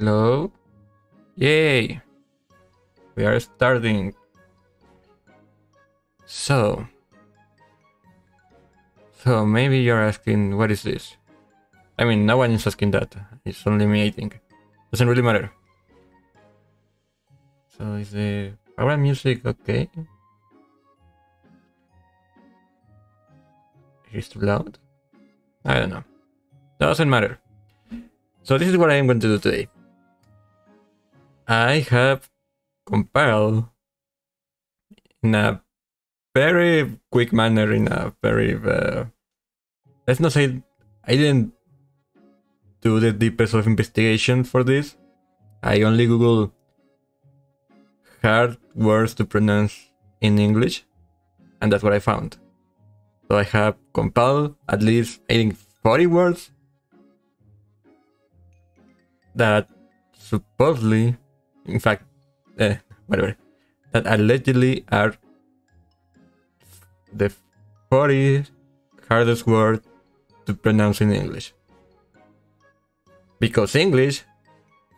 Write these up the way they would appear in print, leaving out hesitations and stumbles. Hello? Yay! We are starting. So maybe you're asking, what is this? I mean, no one is asking that. It's only me, I think. Doesn't really matter. So is the background music okay? Is it too loud? I don't know. Doesn't matter. So this is what I am going to do today. I have compiled in a very quick manner, in a very... let's not say I didn't do the deepest of investigation for this. I only Googled hard words to pronounce in English, and that's what I found. So I have compiled at least, I think, 40 words that supposedly, in fact, whatever, that allegedly are the 40 hardest word to pronounce in English. Because English,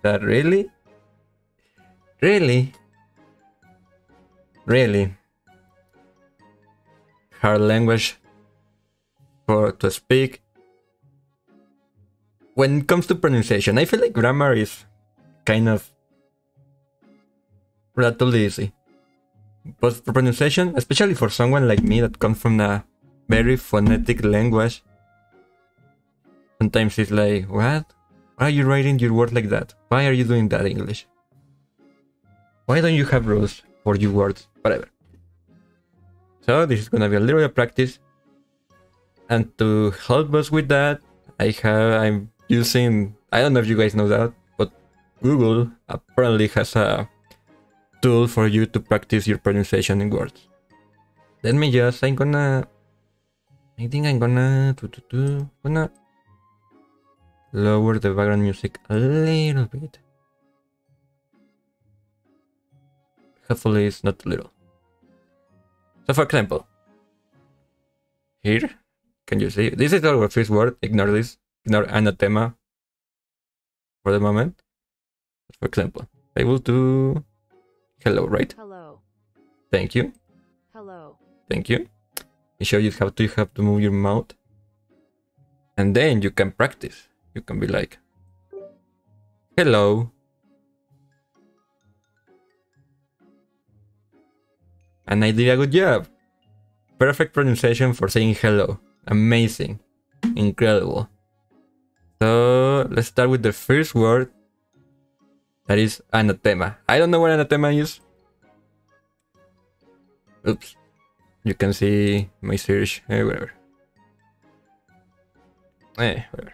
that really hard language to speak. When it comes to pronunciation, I feel like grammar is kind of relatively easy. But for pronunciation, especially for someone like me that comes from a very phonetic language, sometimes it's like, what? Why are you writing your word like that? Why are you doing that, English? Why don't you have rules for your words? Whatever. So this is gonna be a little bit of practice. And to help us with that, I'm using, I don't know if you guys know that, but Google apparently has a tool for you to practice your pronunciation in words. Let me just, I'm gonna lower the background music a little bit. Hopefully it's not little. So for example, here, can you see? This is our first word, ignore this. Ignore anathema for the moment. For example, I will do hello, right? Hello. Thank you. Hello. Thank you. It shows you have to move your mouth. And then you can practice. You can be like, hello. And I did a good job. Perfect pronunciation for saying hello. Amazing. Incredible. So let's start with the first word. That is anathema. I don't know what anathema is. Oops. You can see my search everywhere. Whatever.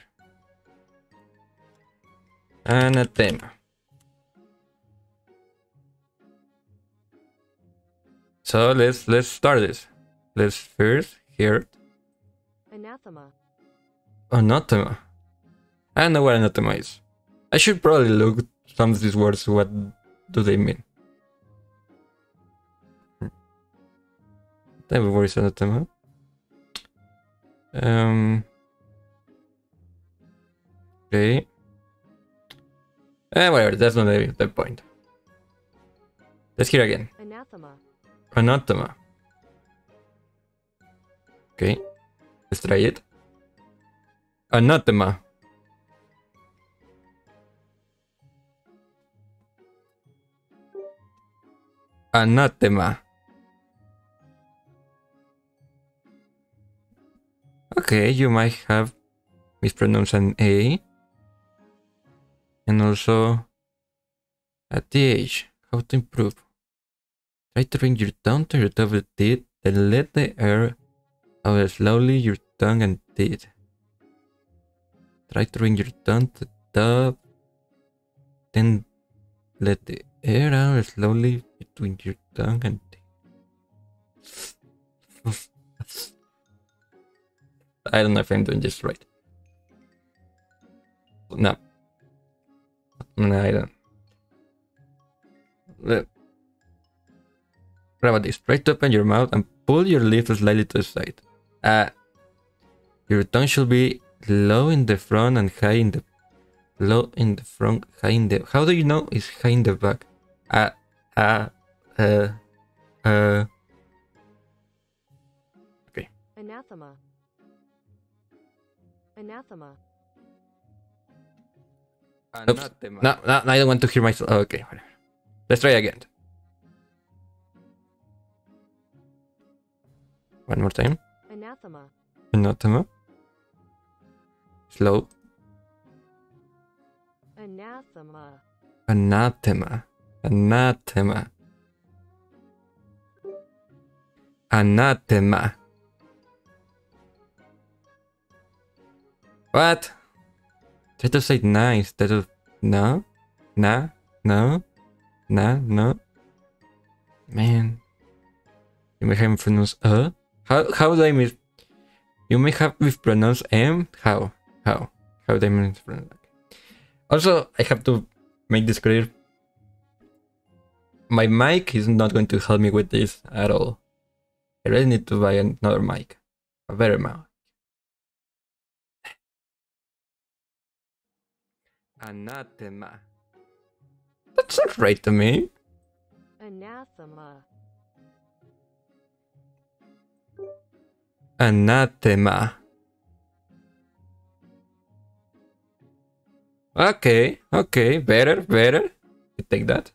Anathema. So let's start this. Let's first hear it. Anathema. Anathema. I don't know what anathema is. I should probably look some of these words. What do they mean? What type of word is anathema? Okay. Whatever. That's not the point. Let's hear again. Anathema. Anathema. Okay. Let's try it. Anathema. Anathema. Okay, you might have mispronounced an A and also a TH. How to improve? Try to bring your tongue to your top of the teeth, then let the air out slowly your tongue and teeth. Try to bring your tongue to the top, then let the air out slowly between your tongue and teeth. I don't know if I'm doing this right. No, I don't. What about this? Try to open your mouth and pull your lips slightly to the side. Your tongue should be low in the front and high in the Low in the front, high in the... How do you know it's high in the back? Okay. Anathema. Anathema. Oops. No, I don't want to hear myself. Oh, okay, whatever. Let's try again. One more time. Anathema. Anathema. Slow. Anathema. Anathema. Anathema. Anathema. What? Try to say nice. Try to... No. Nah. No. Nah. No. Man. You may have mispronounced How do I miss... You may have mispronounced M? How? How do I mispronounce? Also, I have to make this clear. My mic is not going to help me with this at all. I really need to buy another mic. A better mic. Anathema. That sounds right to me. Anathema. Anathema. Okay, better. You take that.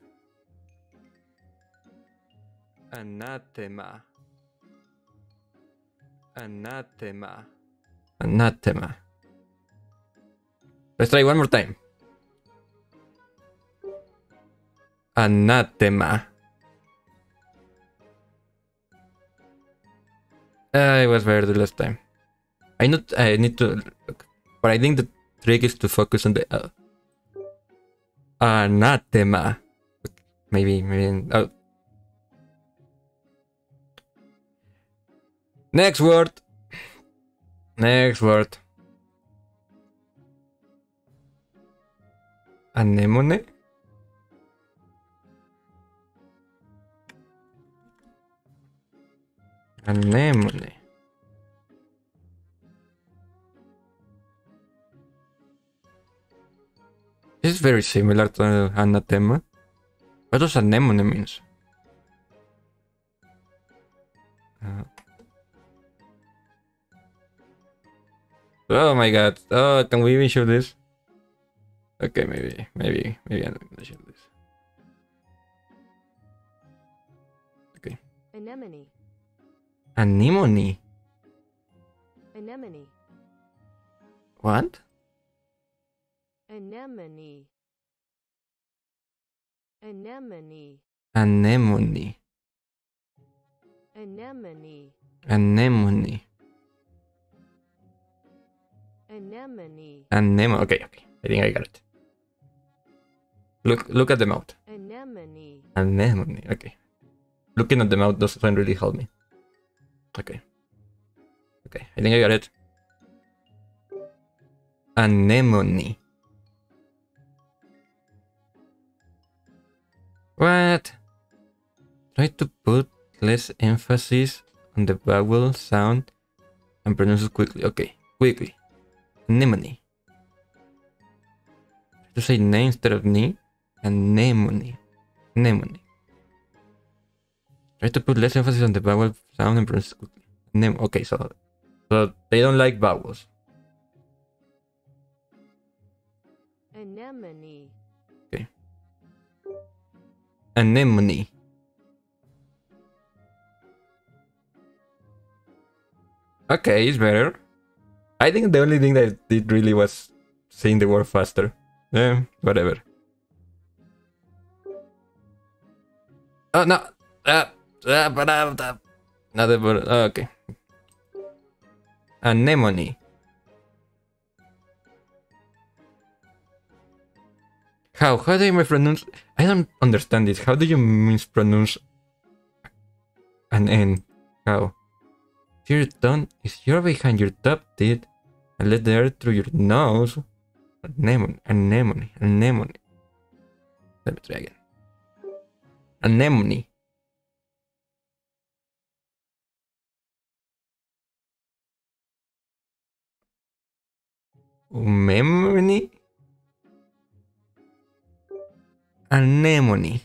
Anathema. Anathema. Anathema. Let's try one more time. Anathema. It was better the last time. I need to look, but I think the trick is to focus on the L. Anathema. Maybe. Oh. Next word. Anemone. Anemone. This is very similar to anathema. What does anemone means? Oh my god. Oh, can we even show this? Okay, maybe I'm not gonna show this. Okay. Anemone. Anemone. Anemone. What? Anemone. Anemone. Anemone. Anemone. Anemone. Anemone. Anemone. Okay. I think I got it. Look at the mouth. Anemone. Anemone. Okay. Looking at the mouth doesn't really help me. Okay. I think I got it. Anemone. What? Try to put less emphasis on the vowel sound and pronounce it quickly. Okay, quickly. Anemone. To say name instead of knee. Anemone. Anemone. Try to put less emphasis on the vowel sound and pronounce it quickly. Okay, so they don't like vowels. Anemone. Okay. Anemone. Okay, it's better. I think the only thing that I did really was saying the word faster. Whatever. Oh no! Okay. Anemone. How do you mispronounce? I don't understand this. How do you mispronounce an N? How? Your tongue is your behind your top teeth and let the air through your nose. Anemone. Let me try again. Anemone. Umemone? anemone.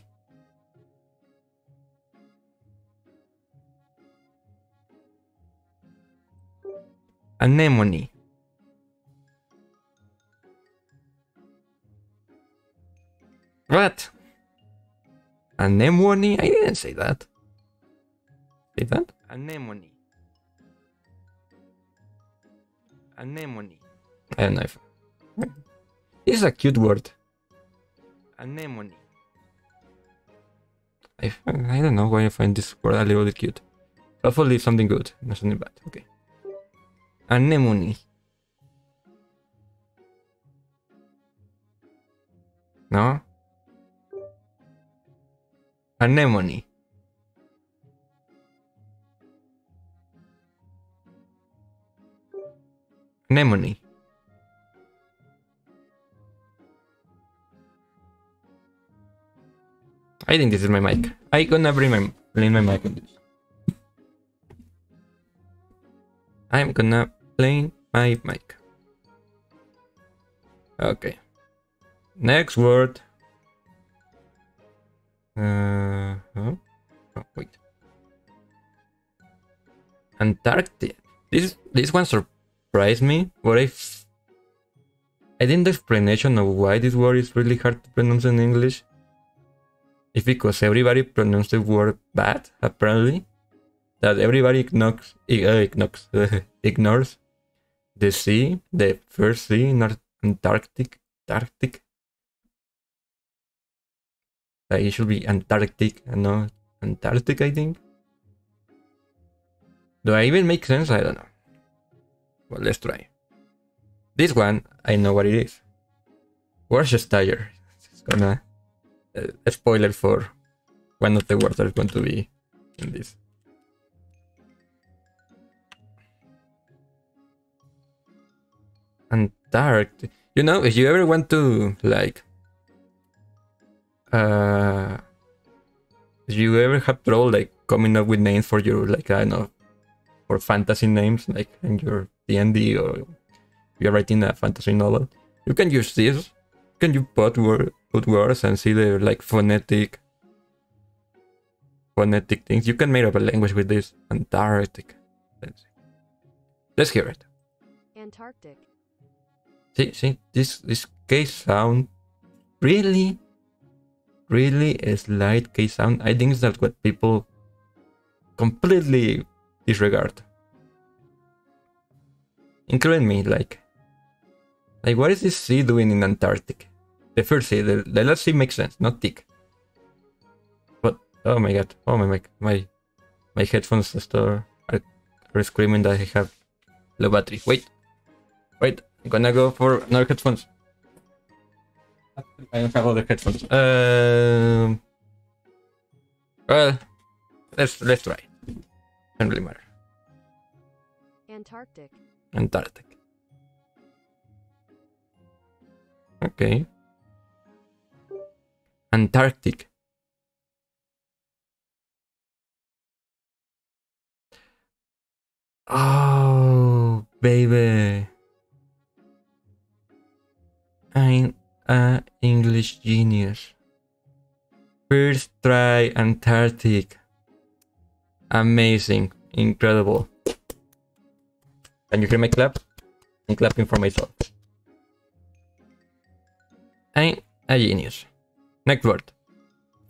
Anemone. What? Anemone? I didn't say that. Did that? Anemone. Anemone. I don't know if... This is a cute word. Anemone. I don't know why I find this word a little bit cute. Hopefully it's something good, not something bad. Okay. Anemone. No? Anemone. Anemone. I think this is my mic. I gonna play my mic on this. I'm gonna play my mic. Okay. Next word. Oh, wait. Antarctic. This one surprised me, but I think the explanation of why this word is really hard to pronounce in English is because everybody pronounces the word bad, apparently. That everybody ignores the sea, the first sea in Antarctic. Like it should be Antarctic and not Antarctic, I think. Do I even make sense? I don't know. Well, let's try. This one, I know what it is. Worcestershire. It's gonna... a spoiler for one of the words that is going to be in this. Antarctic. You know, if you ever want to, like... If you ever have trouble like coming up with names for your, like, I don't know, for fantasy names, like in your D&D or you're writing a fantasy novel, you can use this. Can you put words and see the like phonetic things? You can make up a language with this. Antarctic. Let's see. Let's hear it. Antarctic. See this case sound really a slight K sound. I think that's what people completely disregard. Including me, like what is this sea doing in Antarctic? The first sea, the last sea makes sense, not thick. But oh my god, oh my headphones are screaming that I have low battery. Wait, I'm gonna go for another headphones. I don't have other headphones. Well, let's try. Doesn't really matter. Antarctic. Okay. Antarctic. Oh, baby. I'm an English genius. First try, Antarctic. Amazing. Incredible. Can you hear my clap? I'm clapping for myself. I'm a genius. Next word.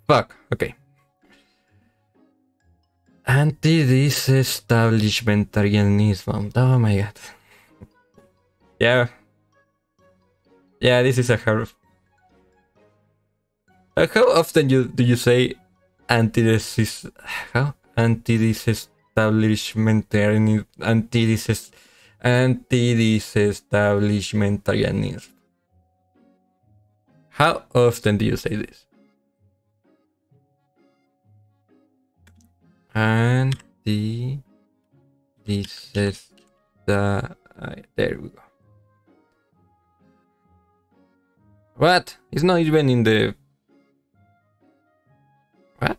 Fuck. Okay. Anti-disestablishmentarianism. Oh my god. Yeah. Yeah, this is a hard. How often do you say anti-disestablishmentarianism? Anti-disestablishmentarianism. How often do you say this? There we go. What? It's not even in the... What?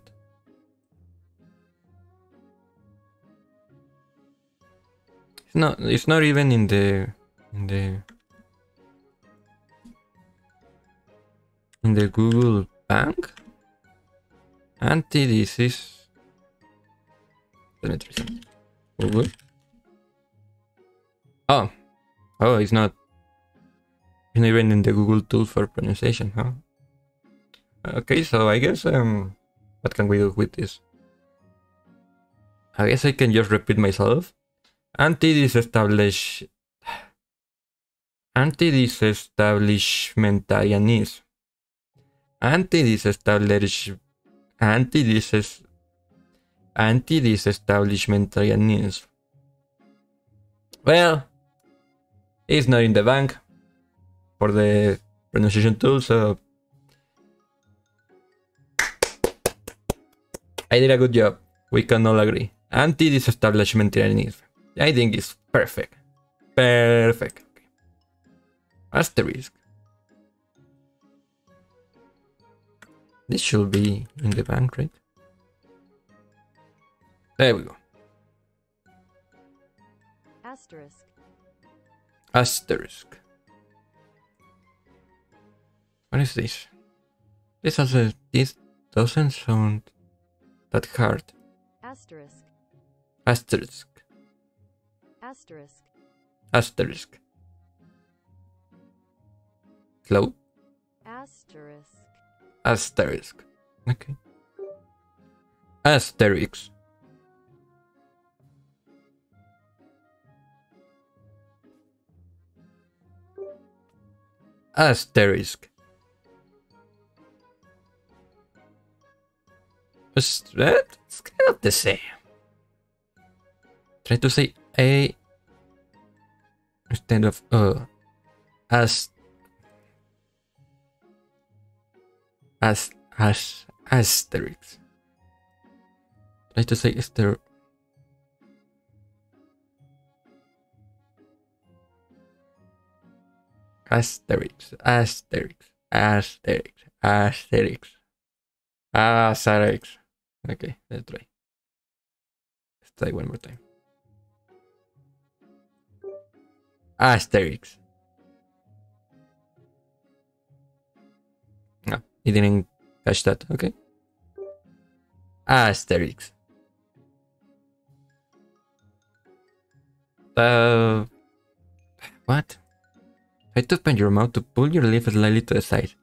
It's not even in the... In the Google bank. Anti-disease. Oh. Oh, it's not. It's not even in the Google tool for pronunciation, huh? Okay, so I guess, what can we do with this? I guess I can just repeat myself. Anti-disestablishmentarianism. Anti-disestablishmentarianism. Well, it's not in the bank for the pronunciation tool, so I did a good job. We can all agree. Anti-disestablishmentarianism. I think it's perfect. Perfect. Okay. Asterisk. This should be in the bank, right? There we go. Asterisk. Asterisk. What is this? This doesn't sound that hard. Asterisk. Asterisk. Asterisk. Asterisk. Slow. Asterisk. Asterisk. Okay. Asterisk. Asterisk. It's kind of the same. Try to say A instead of asterisk. Try to say asterisk. Okay, let's try. Let's try one more time. Asterisk. No, he didn't catch that. Okay. Asterisk. What? Try to open your mouth to pull your lip slightly to the side.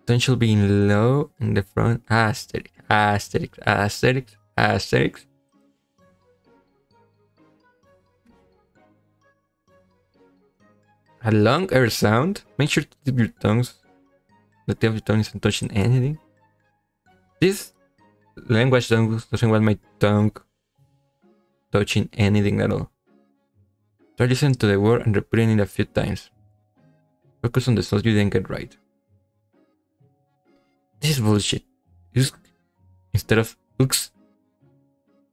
Potential being low in the front. Asterisk. Asterisk. Asterisk. Asterisk. A long air sound. Make sure to tip your tongues. The tip of your tongue isn't touching anything. This language doesn't want my tongue touching anything at all. Try listening to the word and repeating it a few times. Focus on the sounds you didn't get right. This is bullshit. Use instead of ooks.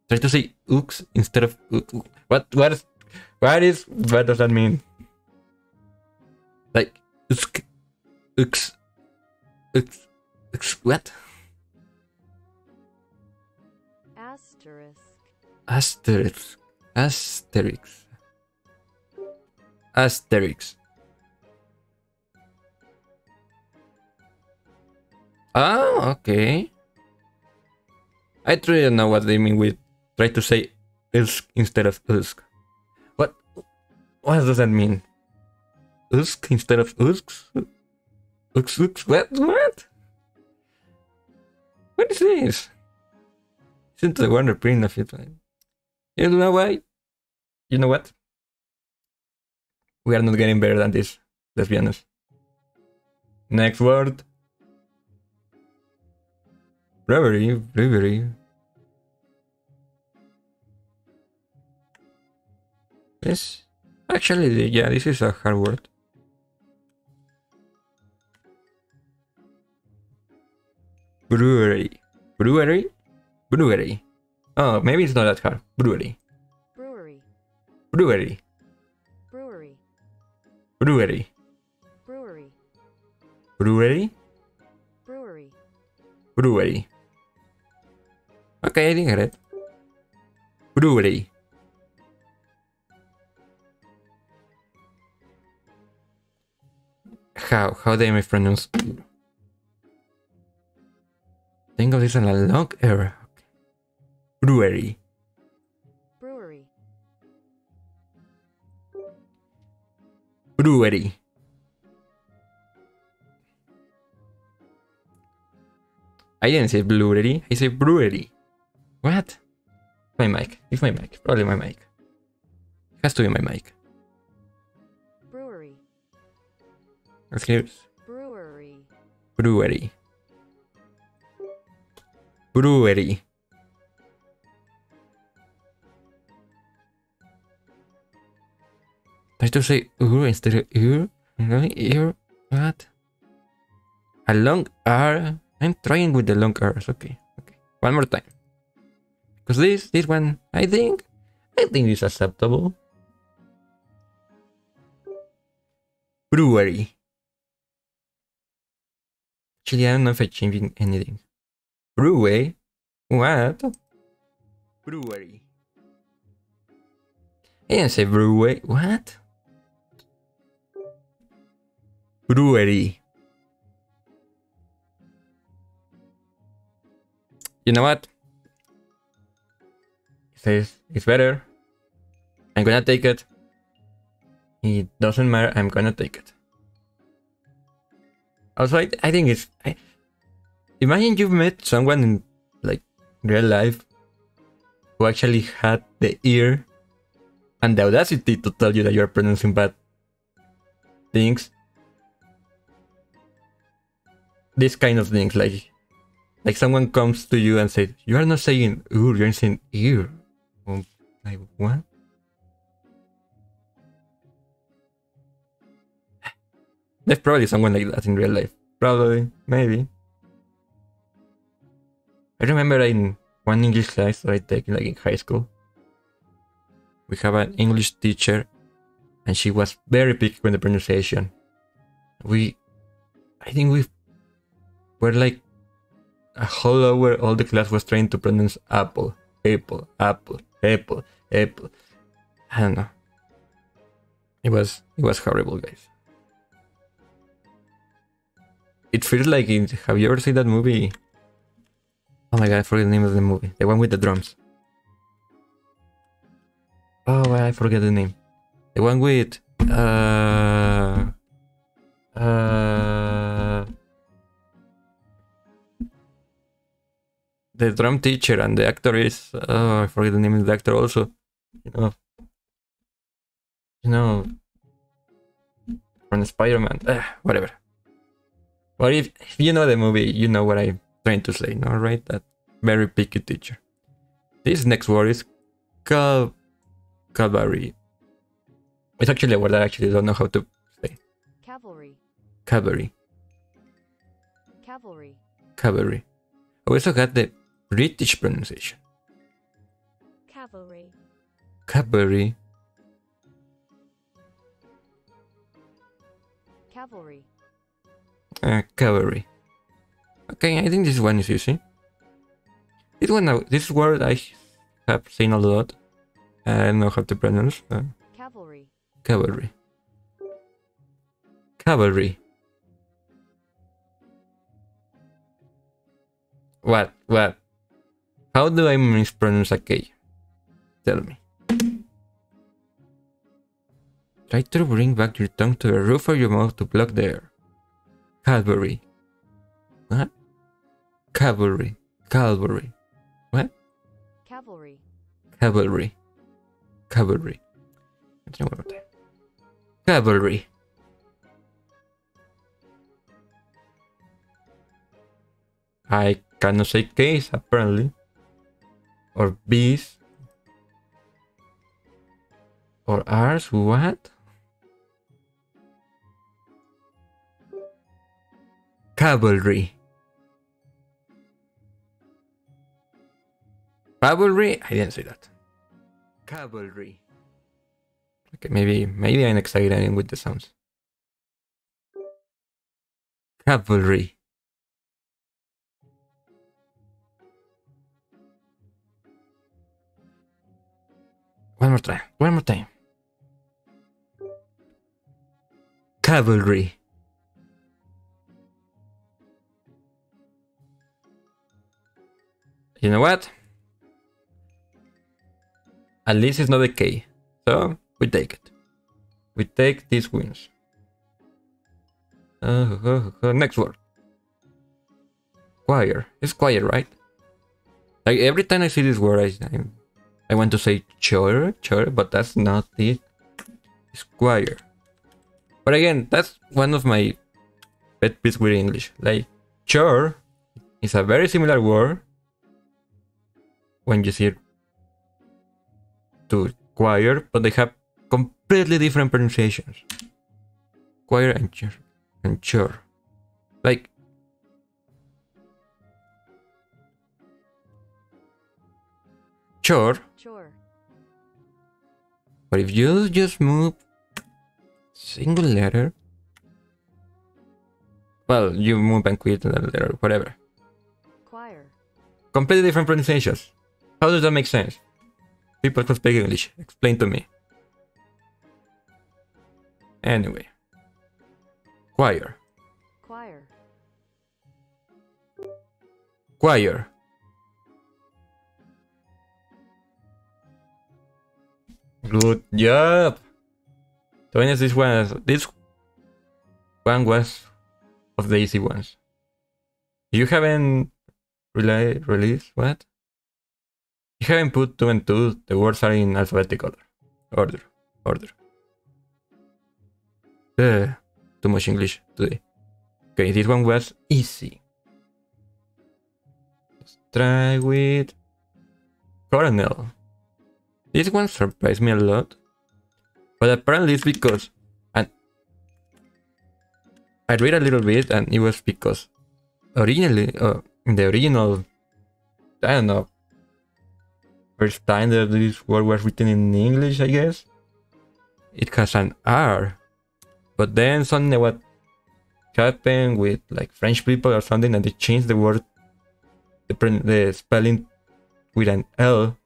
Try to say ooks instead of ooks. What does that mean? Like ooks, ooks, ooks, ooks. What? Asterisk. Asterisk. Asterisk. Asterisk. Oh, okay. I truly don't know what they mean with try to say usk instead of usk. What does that mean? Usk instead of usks? Uks, uks, what? What is this? Isn't the one repeating a few times? You know why? You know what? We are not getting better than this, let's be honest. Next word. Brewery. Yes, actually, yeah, this is a hard word. Brewery. Oh, maybe it's not that hard. Brewery. Okay, I didn't get it. Brewery. How do I pronounce? think of this as a long error. Brewery. Brewery. Brewery. I didn't say brewery, I say brewery. What? My mic. It's my mic. Probably my mic. It has to be my mic. Brewery. Excuse. Brewery. Brewery. Brewery. I just say ooh instead of ear. Ear. What? A long R. I'm trying with the long R's. Okay. Okay. One more time. Because this one, I think is acceptable. Brewery. Actually, I don't know if I'm changing anything. Brewery? What? Brewery. I didn't say brewery. What? Brewery. You know what? It says it's better. I'm gonna take it. It doesn't matter. I'm gonna take it. Also, I think it's. Imagine you've met someone in like real life who actually had the ear and the audacity to tell you that you are pronouncing bad things. These kind of things, like someone comes to you and says, "You are not saying ooh, you're saying ear." Like what? There's probably someone like that in real life. Probably, maybe. I remember in one English class that I take like in high school, we have an English teacher, and she was very picky with the pronunciation. I think we were like a whole hour, all the class was trying to pronounce apple, apple, apple, apple, apple. I don't know. It was horrible, guys. It feels like it. Have you ever seen that movie? Oh my god, I forget the name of the movie. The one with the drums. Oh, I forget the name. The one with the drum teacher and the actor is I forget the name of the actor also. You know from Spider-Man. Whatever. But if you know the movie, you know what I'm trying to say, no, right? That very picky teacher. This next word is cavalry. It's actually a word that I actually don't know how to say. Cavalry. Cavalry. Cavalry. Cavalry. I also got the British pronunciation. Cavalry. Cavalry. Cavalry. Cavalry. Okay, I think this one is easy. This word I have seen a lot. I don't know how to pronounce. Cavalry. Cavalry. Cavalry. What? How do I mispronounce a K? Tell me. Try to bring back your tongue to the roof of your mouth to block the air. Cavalry. What? Cavalry. Cavalry. What? Cavalry. Cavalry. Cavalry. I don't know about that. Cavalry. I cannot say K's apparently. Or B's. Or R's. What? Cavalry. Cavalry? I didn't say that. Cavalry. Okay, maybe I'm exaggerating with the sounds. Cavalry. One more time. Cavalry. You know what? At least it's not a K. So we take it. We take these wins. Next word. Choir. It's choir, right? Like every time I see this word, I want to say chore, but that's not it. It's choir. But again, that's one of my pet peeves with English. Like chore is a very similar word when you see it to choir, but they have completely different pronunciations. Choir and chore. And chore. Like, chore. Sure. But if you just move single letter, well, you move and quit another letter, whatever. Choir. Completely different pronunciations. How does that make sense? People who speak English, explain to me. Anyway. Choir. Choir. Choir. Good job. To be honest, this one was of the easy ones. You haven't released what? You haven't put two and two. The words are in alphabetic order. Too much English today. Okay, this one was easy. Let's try with colonel. This one surprised me a lot, but apparently it's because, and I read a little bit, and it was because originally, in the original, I don't know, first time that this word was written in English, I guess, it has an R, but then something what happened with like French people or something, and they changed the word, the spelling with an L.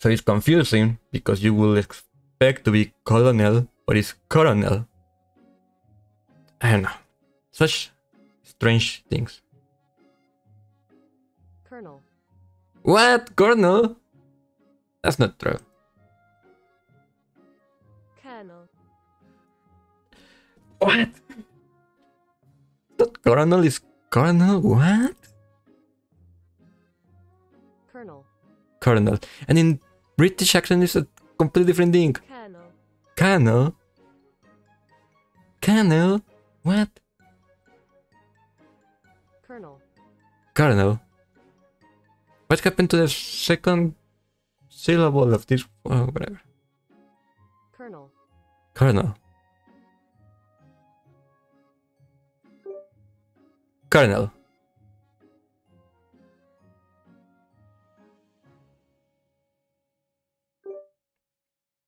So it's confusing because you will expect to be colonel, but it's coronel. I don't know. Such strange things. Colonel. What? Colonel? That's not true. Colonel. What? Not coronel, is colonel? What? Colonel. Colonel. And in British accent is a completely different thing. Colonel. Colonel? Colonel? What? Colonel. Colonel. What happened to the second syllable of this? Whatever. Colonel. Colonel. Colonel.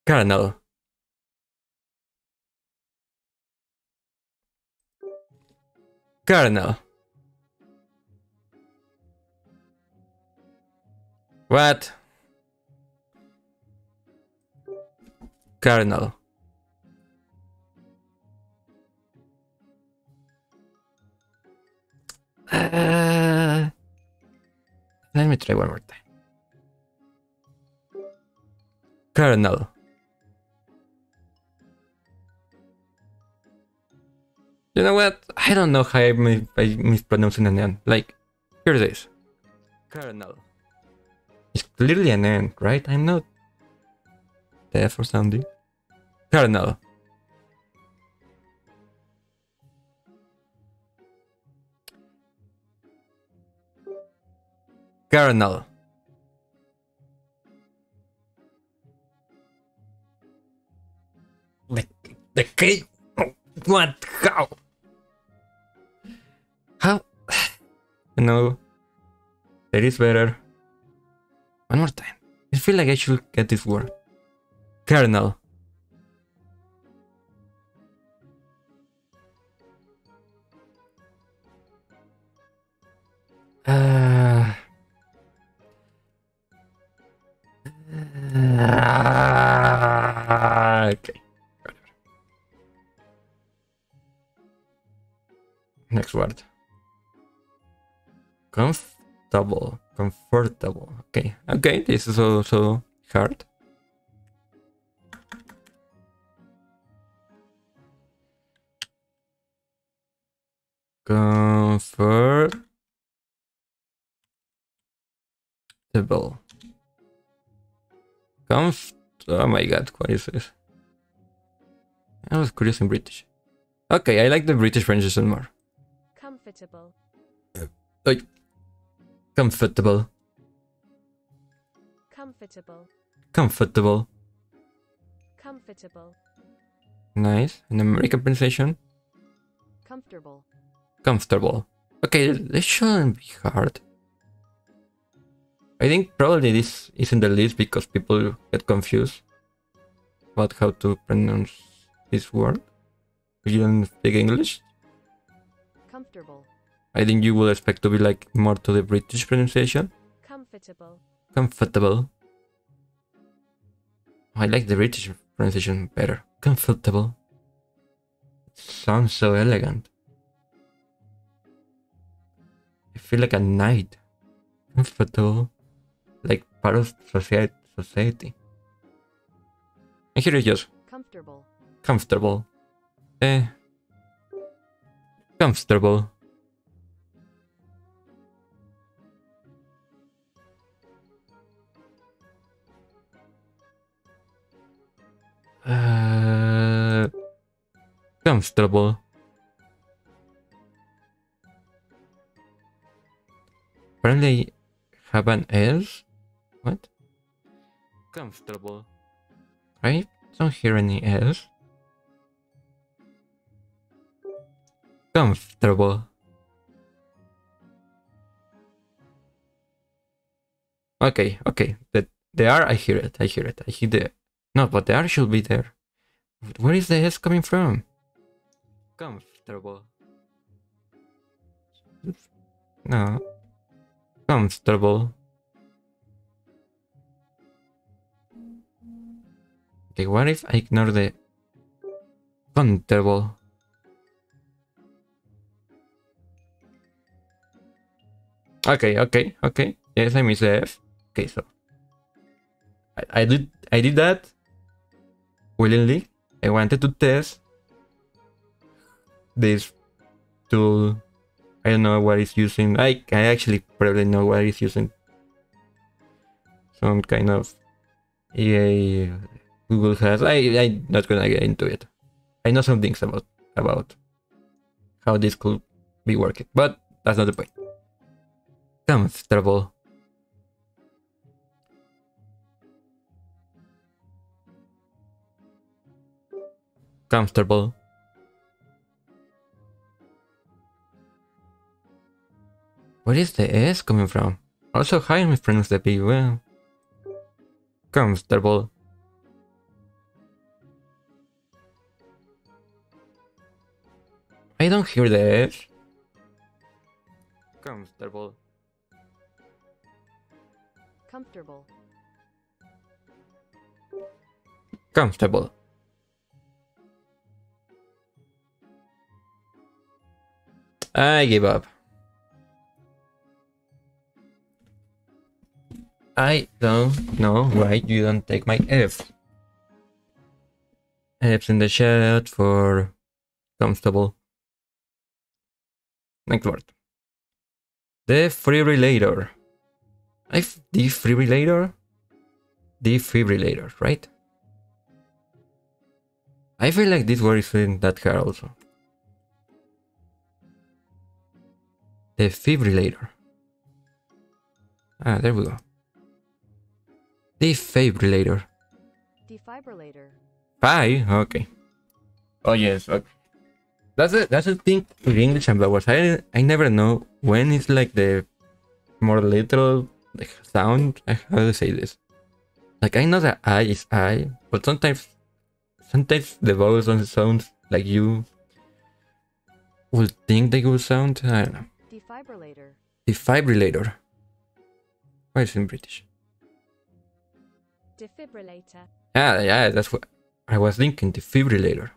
Colonel. Colonel. What? Colonel. Let me try one more time. Colonel. You know what? I don't know how I mispronouncing an N. Like, here it is. Colonel. It's clearly an N, right? I'm not deaf or something. Colonel. Colonel. The K? What? How? How? You know, there is better. One more time. I feel like I should get this word. Colonel. Okay. Next word. Comf Comfortable. Okay. Okay, this is also hard. Comfortable. Oh my god, what is this? I was curious in British. Okay, I like the British pronunciation more. Comfortable. Like comfortable. Comfortable. Comfortable. Comfortable. Nice. An American pronunciation. Comfortable. Comfortable. Okay, this shouldn't be hard. I think probably this is in the list because people get confused about how to pronounce this word. If you don't speak English. Comfortable. I think you will expect to be like more to the British pronunciation. Comfortable. Comfortable. I like the British pronunciation better. Comfortable. It sounds so elegant. I feel like a knight. Comfortable. Like part of society. And here is just comfortable. Comfortable. Comfortable. Comfortable. Apparently have an S? What? Comfortable. I don't hear any S. Comfortable. Okay, okay. The R, I hear it. I hear it. I hear the... No, but the R should be there. Where is the S coming from? Comfortable. No. Comfortable. Okay, what if I ignore the... Comfortable. Okay, okay, okay. Yes, I missed the F. Okay, so I did that willingly. I wanted to test this tool. I don't know what it's using. I actually probably know what it's using. Some kind of EA Google has. I'm not gonna get into it. I know some things about how this could be working, but that's not the point. Comfortable. Comfortable. Where is the S coming from? Also, how I mispronounce the P? Well, comfortable. I don't hear the S. Comfortable. Comfortable. Comfortable. I give up. I don't know why you don't take my F. F's in the chat for comfortable. Next word. Defibrillator. Defibrillator, right? I feel like this word is in that car also. Defibrillator. Ah, there we go. Defibrillator. Defibrillator. Pie? Okay. Oh yes, okay. That's a thing with English and backwards. I never know when it's like the more literal sound. How do I say this? Like I know that I is I, but sometimes the vowels don't sound like you would think they would sound. I don't know. Defibrillator. Defibrillator. Why is it in British? Defibrillator. Ah, yeah, that's what I was thinking. Defibrillator.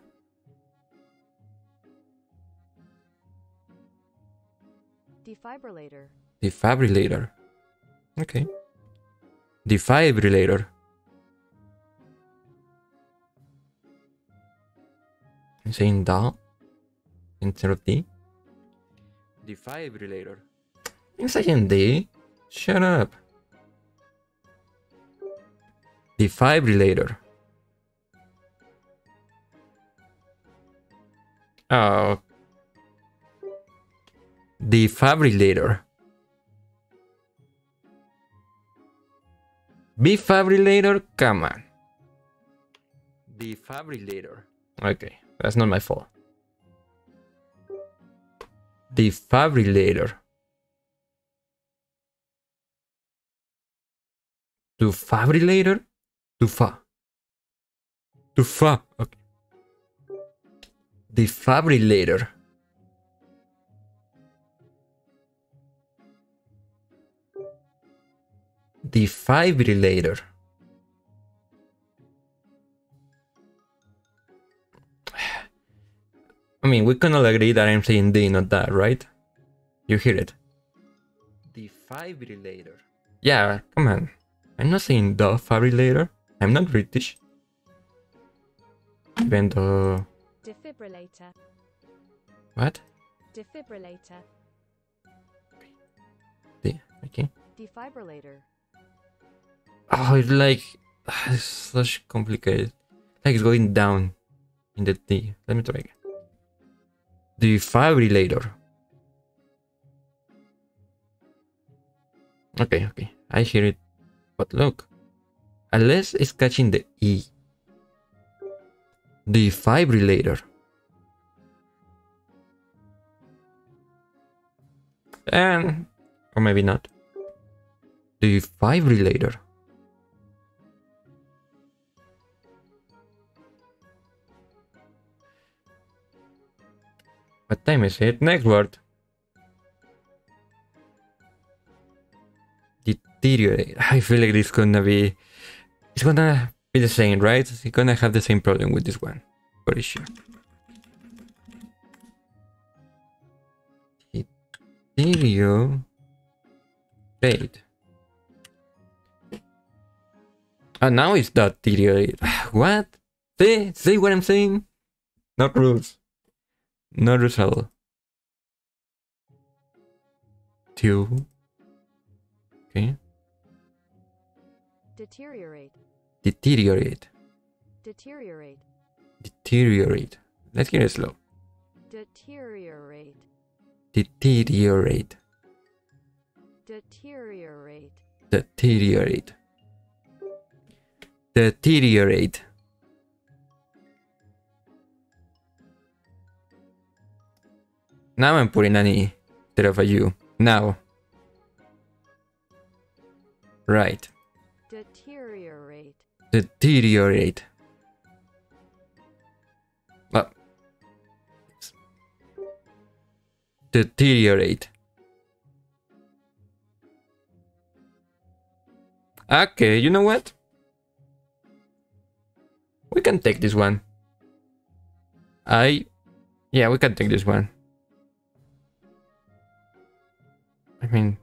Defibrillator. Defibrillator. Okay. Defibrillator. I'm saying da instead of D. Defibrillator. I'm saying D. Shut up. Defibrillator. Oh. Defibrillator. Defibrillator, come on. Defibrillator. Okay, that's not my fault. Defibrillator. Defibrillator? Dufa. Dufa. Okay. Defibrillator. Defibrillator. I mean, we can all agree that I'm saying D, not that, right? You hear it. Defibrillator. Yeah, come on. I'm not saying the defibrillator. I'm not British. Even though... Defibrillator. What? Defibrillator. D, okay. Defibrillator. Oh, it's like... It's such complicated. Like it's going down in the D. Let me try again. Defibrillator. Okay, okay. I hear it. But look. Unless it's catching the E. Defibrillator. And... Or maybe not. Defibrillator. What time is it? Next word. Deteriorate. I feel like this is gonna be... It's gonna be the same, right? It's gonna have the same problem with this one. Pretty sure. Deteriorate. And now it's deteriorate. What? See what I'm saying? Not rules. No result. Two. Okay. Deteriorate. Deteriorate. Deteriorate. Deteriorate. Let's get it slow. Deteriorate. Deteriorate. Deteriorate. Deteriorate. Deteriorate. Now I'm putting an E instead of a U. Now. Right. Deteriorate. Deteriorate. Well. Deteriorate. Okay, you know what? We can take this one. Yeah, we can take this one. I mean,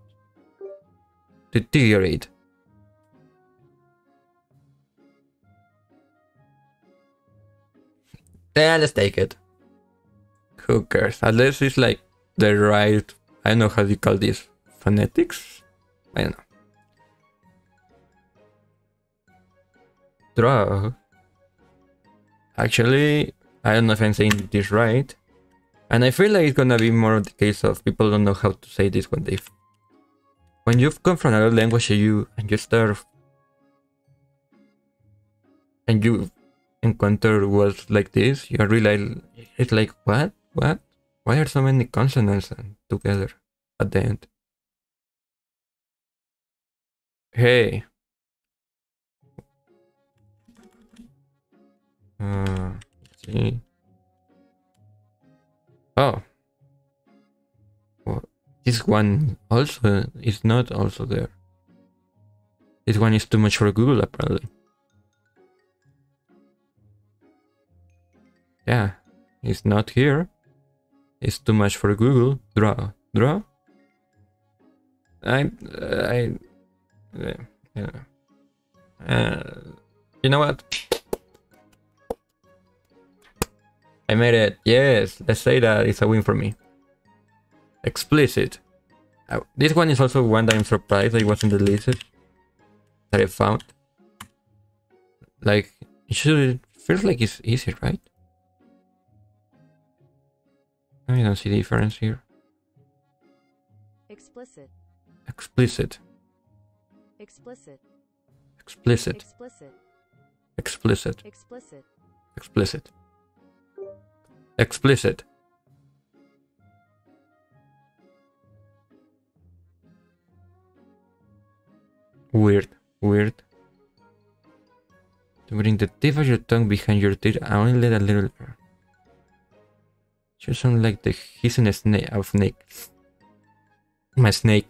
deteriorate. Yeah, let's take it. Who cares? Unless it's like the right... I don't know how you call this. Phonetics? I don't know. Draw. Actually, I don't know if I'm saying this right. And I feel like it's gonna be more of the case of people don't know how to say this when they've... When you've come from another language and you start... And you encounter words like this, you realize it's like, what? What? Why are so many consonants together at the end? Hey. Let's see. Oh, well, this one also is not also there. This one is too much for Google, apparently. Yeah, it's not here. It's too much for Google. Draw. You know what? I made it. Yes, let's say that it's a win for me. Explicit. This one is also one that I'm surprised that it wasn't deleted. That I found. Like, it should feels like it's easy, right? I don't see the difference here. Explicit. Explicit. Explicit. Explicit. Explicit. Explicit. Explicit. Explicit. Explicit. Weird. Weird. To bring the tip of your tongue behind your teeth, I only let a little. You sound like the hissing snake of snake. My snake.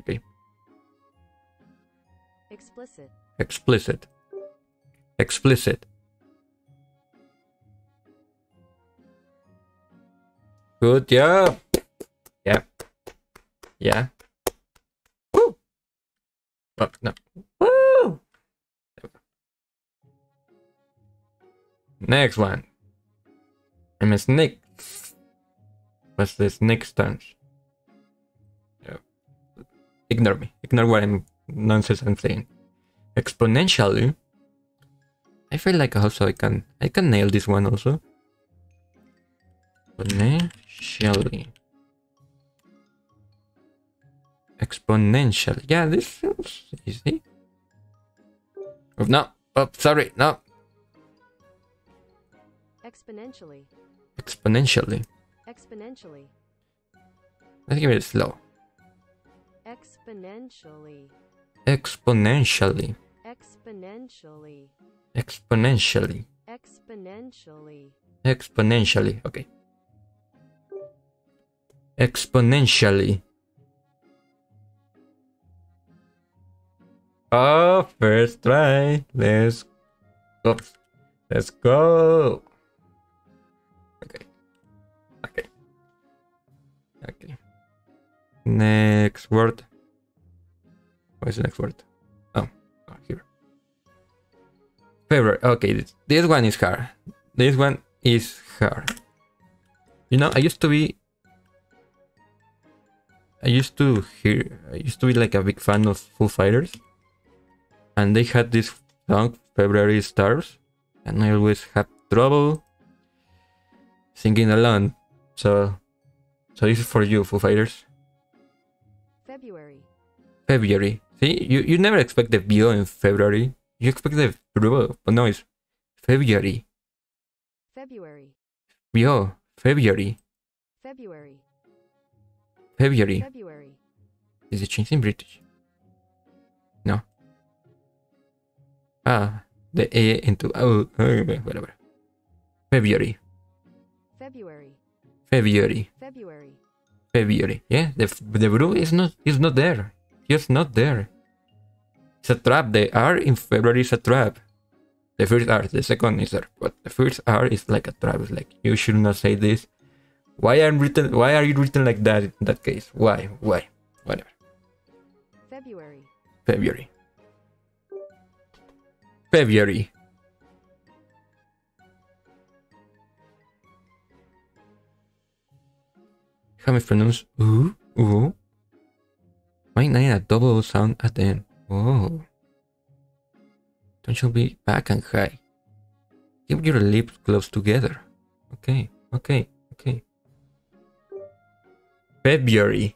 Okay. Explicit. Explicit. Explicit. Good job. Yeah. Yeah. Woo. Oh, no. Woo. Next one. I'm a snake. What's the snake stance? Yeah. Ignore me. Ignore what I'm nonsense I'm saying. Exponentially. I feel like also I can nail this one also. Exponentially. Exponential. Yeah, this feels easy. Oh no. Oh, sorry. No. Exponentially. Exponentially. Exponentially. Let's give it slow. Exponentially. Exponentially. Exponentially. Exponentially. Exponentially. Exponentially. Okay. Exponentially. Oh, first try. Let's go. Let's go. Okay. Okay. Okay. Next word. What's the next word? Oh, oh here. February. Okay, this one is hard. This one is hard. You know, I used to be like a big fan of Foo Fighters. And they had this song, February Stars, and I always had trouble singing along. So this is for you, Foo Fighters. February. February. See, you never expect the BO in February. You expect the BO, but no, it's February. February. BO. February. February. February. February. Is it changed in British? No. Ah, the A into O, whatever. February. February. February. February. February. Yeah, the brew is not there. Just not there. It's a trap. The R in February is a trap. The first R, the second is there, but the first R is like a trap. It's like you should not say this. Why are you written like that in that case? Why? Whatever. February. February. February. How do you pronounce ooh? Ooh? Mine ain't a double sound at the end. Whoa. Don't you be back and high. Keep your lips close together. Okay, okay, okay. February.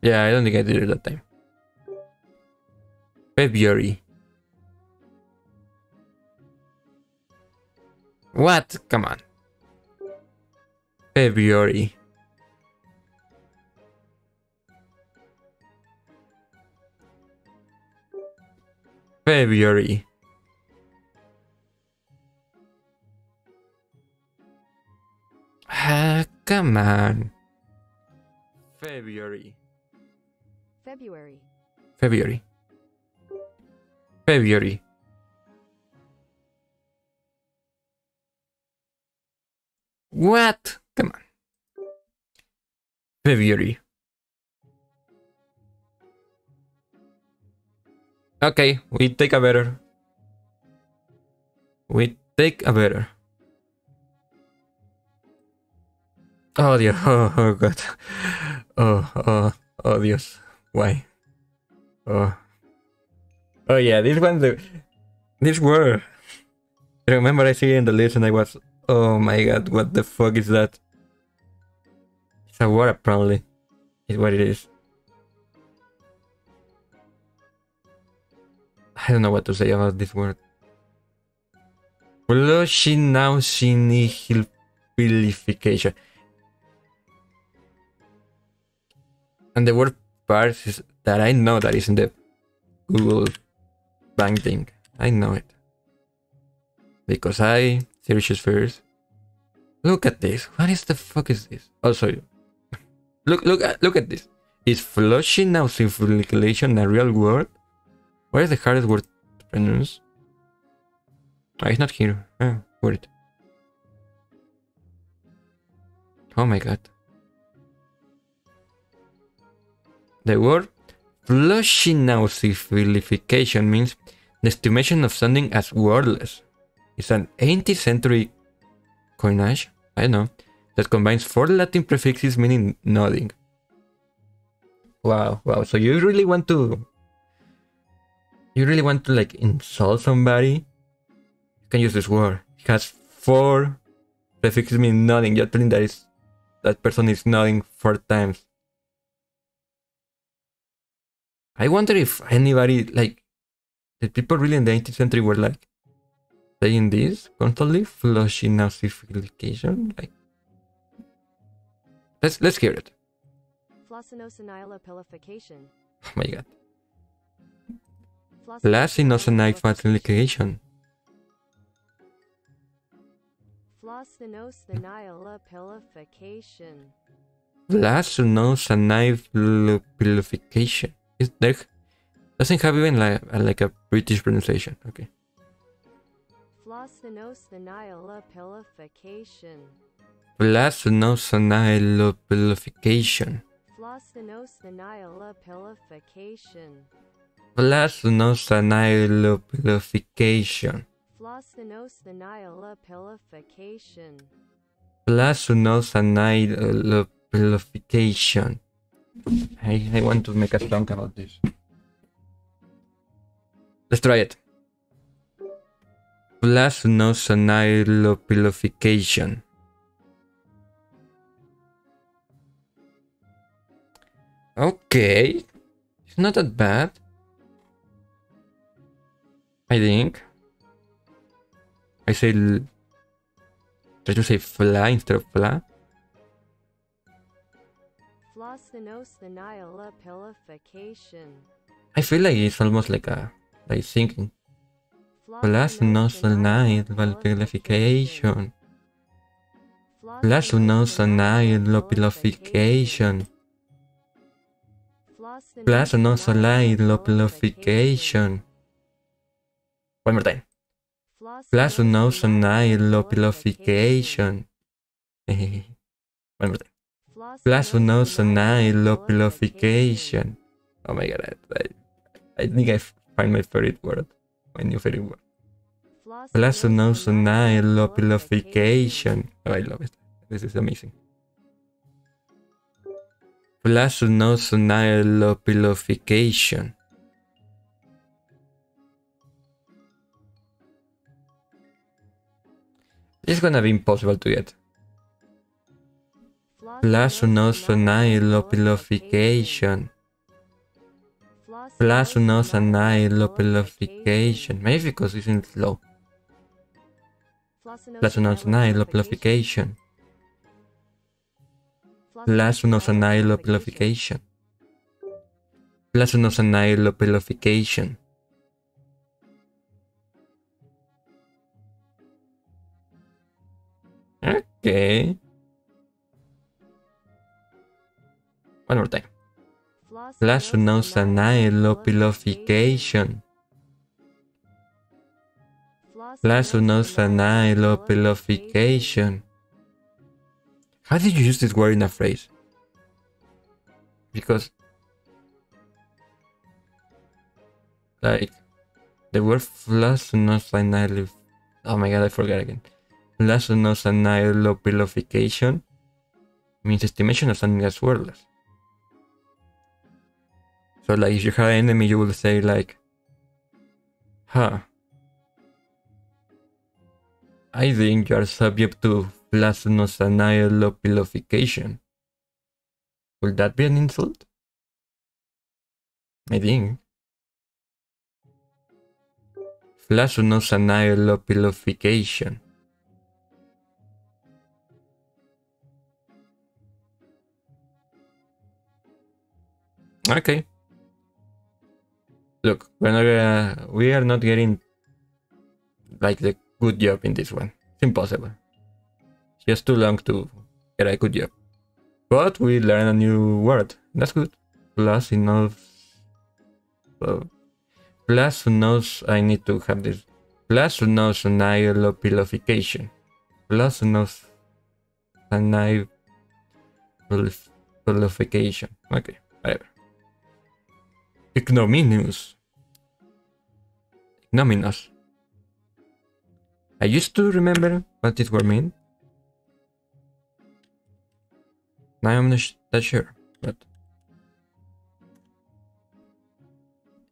Yeah, I don't think I did it that time. February. What? Come on. February. February. Ah, come on. February. February. February. February. What? Come on. Brewery. Okay, we take a better. We take a better. Oh dear, oh god. Oh Dios. Why? Oh yeah, this one, this word. I remember I see it in the list and I was, oh my god, what the fuck is that? It's a word apparently, is what it is. I don't know what to say about this word. Floccinaucinihilipilification. And the word part is that I know that is in the Google Bang thing. I know it. Because I searched first. Look at this. What is the fuck is this? Oh, sorry. Look at this. Is floccinaucinihilipilification a real word? Where is the hardest word to pronounce? Oh, it's not here. Oh, word. Oh my god. The word floccinaucinihilipilification means the estimation of something as wordless. It's an 18th century coinage, I don't know, that combines 4 Latin prefixes meaning nodding. Wow, wow, so you really want to like insult somebody? You can use this word. It has 4 prefixes meaning nodding. You're telling that person is nodding 4 times. I wonder if anybody, like, the people really in the 18th century were like saying this constantly, floccinaucinihilipilification. Like, let's hear it. Floccinaucinihilipilification. Oh my god. Floccinaucinihilipilification. Floccinaucinihilipilification. Floccinaucinihilipilification. It doesn't have even like a British pronunciation. Okay. Floccinaucinihilipilification. Floccinaucinihilipilification. Floccinaucinihilipilification. Floccinaucinihilipilification. Floccinaucinihilipilification. Floccinaucinihilipilification. I want to make a song about this. Let's try it. Floccinaucinihilipilification. Okay, it's not that bad, I think. I say try to say fla instead of fla. Floccinaucinihilipilification. I feel like it's almost like a singing. Floccinaucinihilipilification. Floccinaucinihilipilification. Floccinaucinihilipilification. One more time. Floccinaucinihilipilification. One more time. Floccinaucinihilipilification. Oh my god, I think I find my favorite word. My new favorite word. Floccinaucinihilipilification. Oh, I love it. This is amazing. Floccinaucinihilipilification. It's gonna be impossible to get. Floccinaucinihilipilification. Floccinaucinihilipilification. Maybe because it's in slow. Floccinaucinihilipilification. Floccinaucinihilipilification. Floccinaucinihilipilification. Okay. One more time. Floccinaucinihilipilification. Floccinaucinihilipilification. How did you use this word in a phrase? Because, like, the word Floccinaucinihilipilification, oh my god, I forgot again. Floccinaucinihilipilification means estimation of something as worthless. So, like, if you had an enemy, you would say, like, huh, I think you are subject to Floccinaucinihilipilification. Would that be an insult? I think. Floccinaucinihilipilification. Okay. Look, we're not gonna, we are not getting like the good job in this one. It's impossible. It's just too long to get a good job. But we learn a new word. That's good. Plus enough. So, plus knows I need to have this. Plus knows annihilopilification. Plus knows annihilopilification. Okay, whatever. Ignominious. Ignominious. I used to remember what it word mean. Now I'm not that sure, but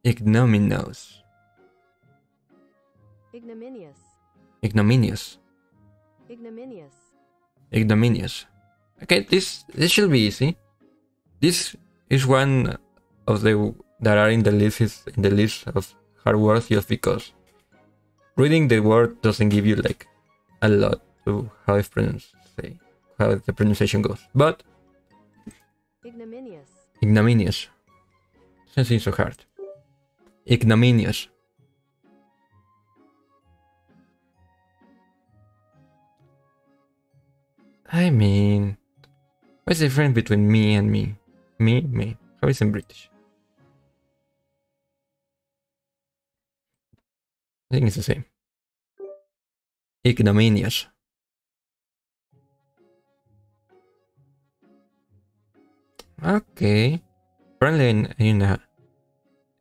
ignominious. Ignominious. Ignominious. Ignominious. Ignominious. Okay, this should be easy. This is one of the that are in the list of hard words just because reading the word doesn't give you like a lot to how it's pronounced, say how the pronunciation goes. But ignominious. Ignominious. Doesn't seem so hard. Ignominious. I mean, what's the difference between me and me? Me, me. How is it in British? I think it's the same. Ignominious. Okay. Apparently in a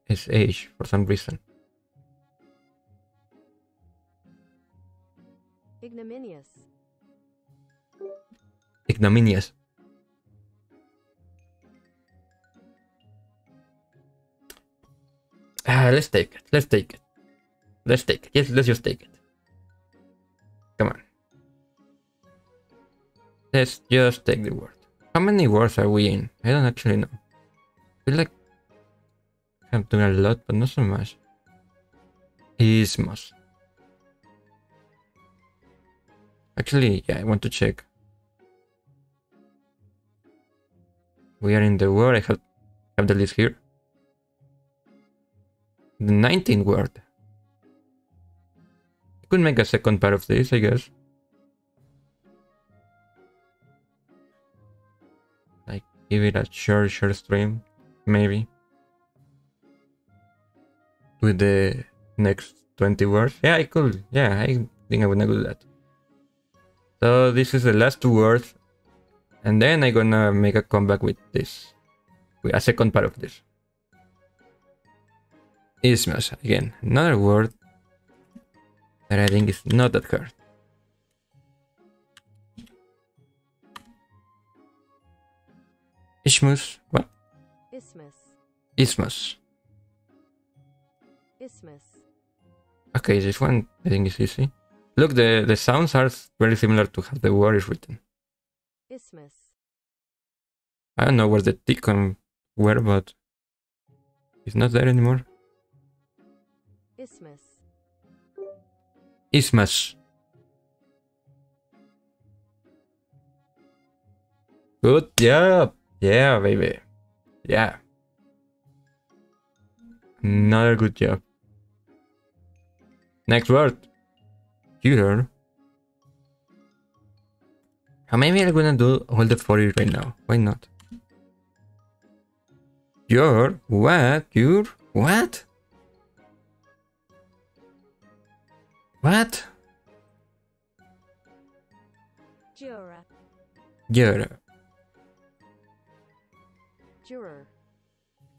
SH for some reason. Ignominious. Ignominious. Let's take it. Let's take it. Let's take it. Yes, let's just take it. Come on. Let's just take the word. How many words are we in? I don't actually know. I feel like I'm doing a lot, but not so much. Isthmus. Actually, yeah, I want to check. We are in the word. I have the list here. The 19th word. Could make a second part of this, I guess. Like, give it a short stream, maybe. With the next 20 words. Yeah, I could. Yeah, I think I would not do that. So, this is the last two words. And then I'm gonna make a comeback with this. With a second part of this. Isthmus, again. Another word. But I think it's not that hard. Isthmus, what? Isthmus. Isthmus. Isthmus. Okay, this one I think is easy. Look, the sounds are very similar to how the word is written. Isthmus. I don't know where the T comes where, but it's not there anymore. Isthmus. Isthmus. Good job. Yeah, baby. Yeah. Another good job. Next word. Juror. Maybe I'm gonna do all the 40 right now. Why not? Your what? Your what? What? Juror. Juror. Juror.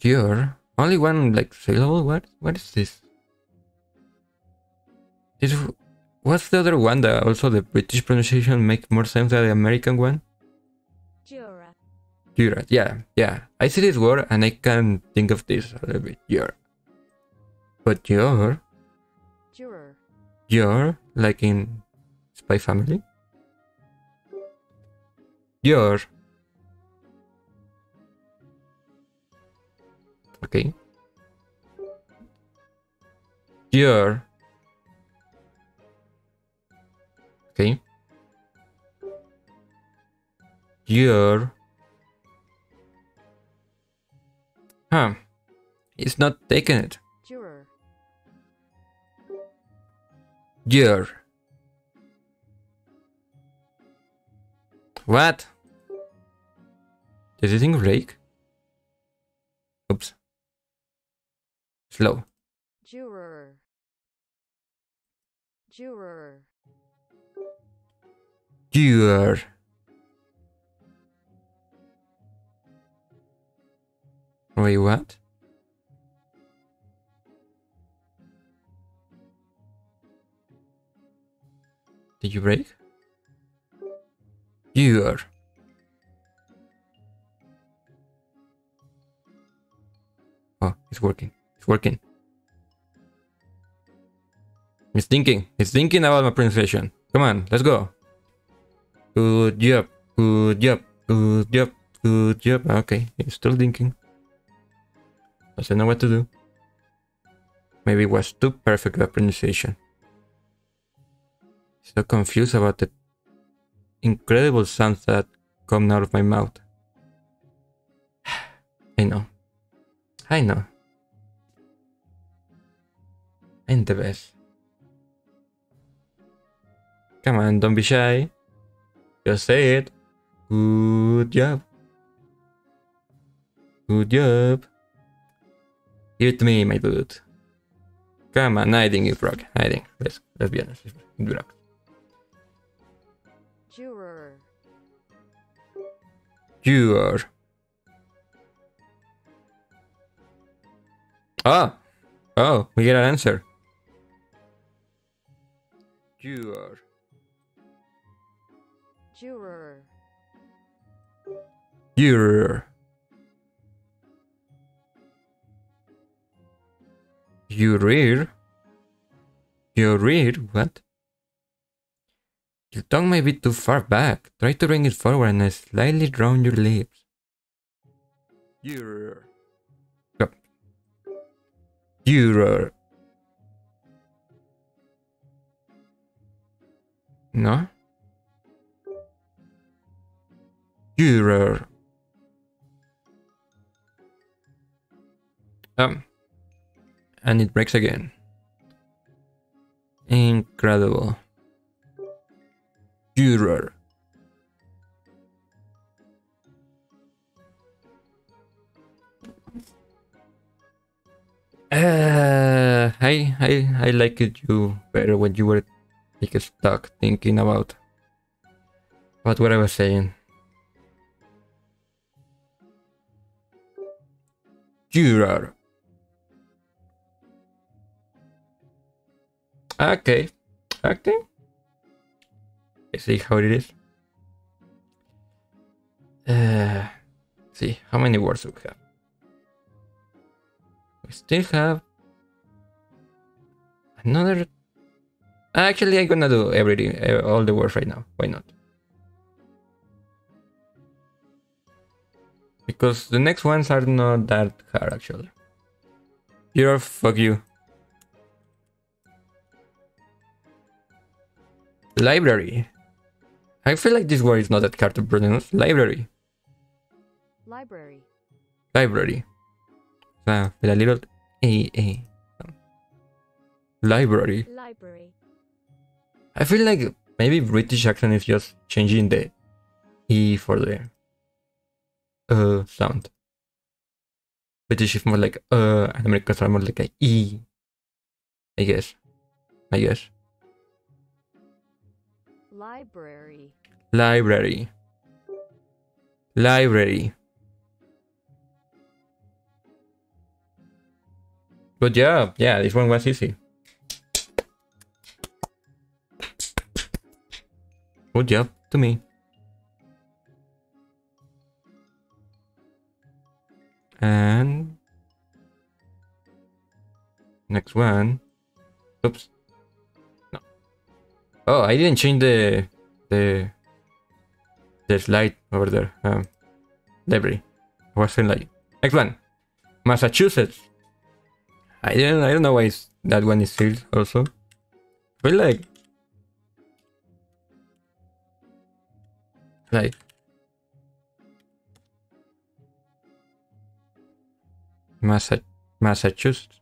Juror? Only one like syllable? What is this? This what's the other one that also the British pronunciation makes more sense than the American one? Juror. Juror, yeah. I see this word and I can think of this a little bit. Juror. But juror? Juror. Juror? Like in Spy Family? Juror. Okay. Juror. Okay. Juror. Huh. It's not taking it. Juror. Juror. What? Does this thing break? Oops. Slow. Juror. Juror. Juror. Wait, what? Did you break? Juror. Oh, it's working. Working. It's thinking. It's thinking about my pronunciation. Come on, let's go. Good job. Good job. Good job. Good job. Okay, it's still thinking. Doesn't know what to do. Maybe it was too perfect of a pronunciation. So confused about the incredible sounds that come out of my mouth. I know. I know. And the best. Come on, don't be shy. Just say it. Good job. Good job. Give it to me, my dude. Come on, I think it's rock. I think. Let's be honest. It's rock. Juror. Juror. Oh. Oh, we get an answer. Juror. Juror. Juror. Juror. Juror. What? Your tongue may be too far back. Try to bring it forward and slightly round your lips. Juror. Juror. No? Juror. And it breaks again. Incredible. Juror. I liked you better when you were like stuck thinking about what I was saying. Juror. Okay. Okay. I see how it is. See how many words do we have? We still have another. Actually, I'm gonna do everything, all the words right now. Why not? Because the next ones are not that hard, actually. Juror, fuck you. Library. I feel like this word is not that hard to pronounce. Library. Library. Library. With a little AA. Library. Library. I feel like maybe British accent is just changing the E for the sound. British is more like and Americans are more like a E. I guess. Library. Library. Library. Good job. Yeah, this one was easy. Good job to me. And next one. Oops. No. Oh, I didn't change the slide over there. Library. I wasn't like. Next one. Massachusetts. I don't know why that one is sealed also. But like Massachusetts.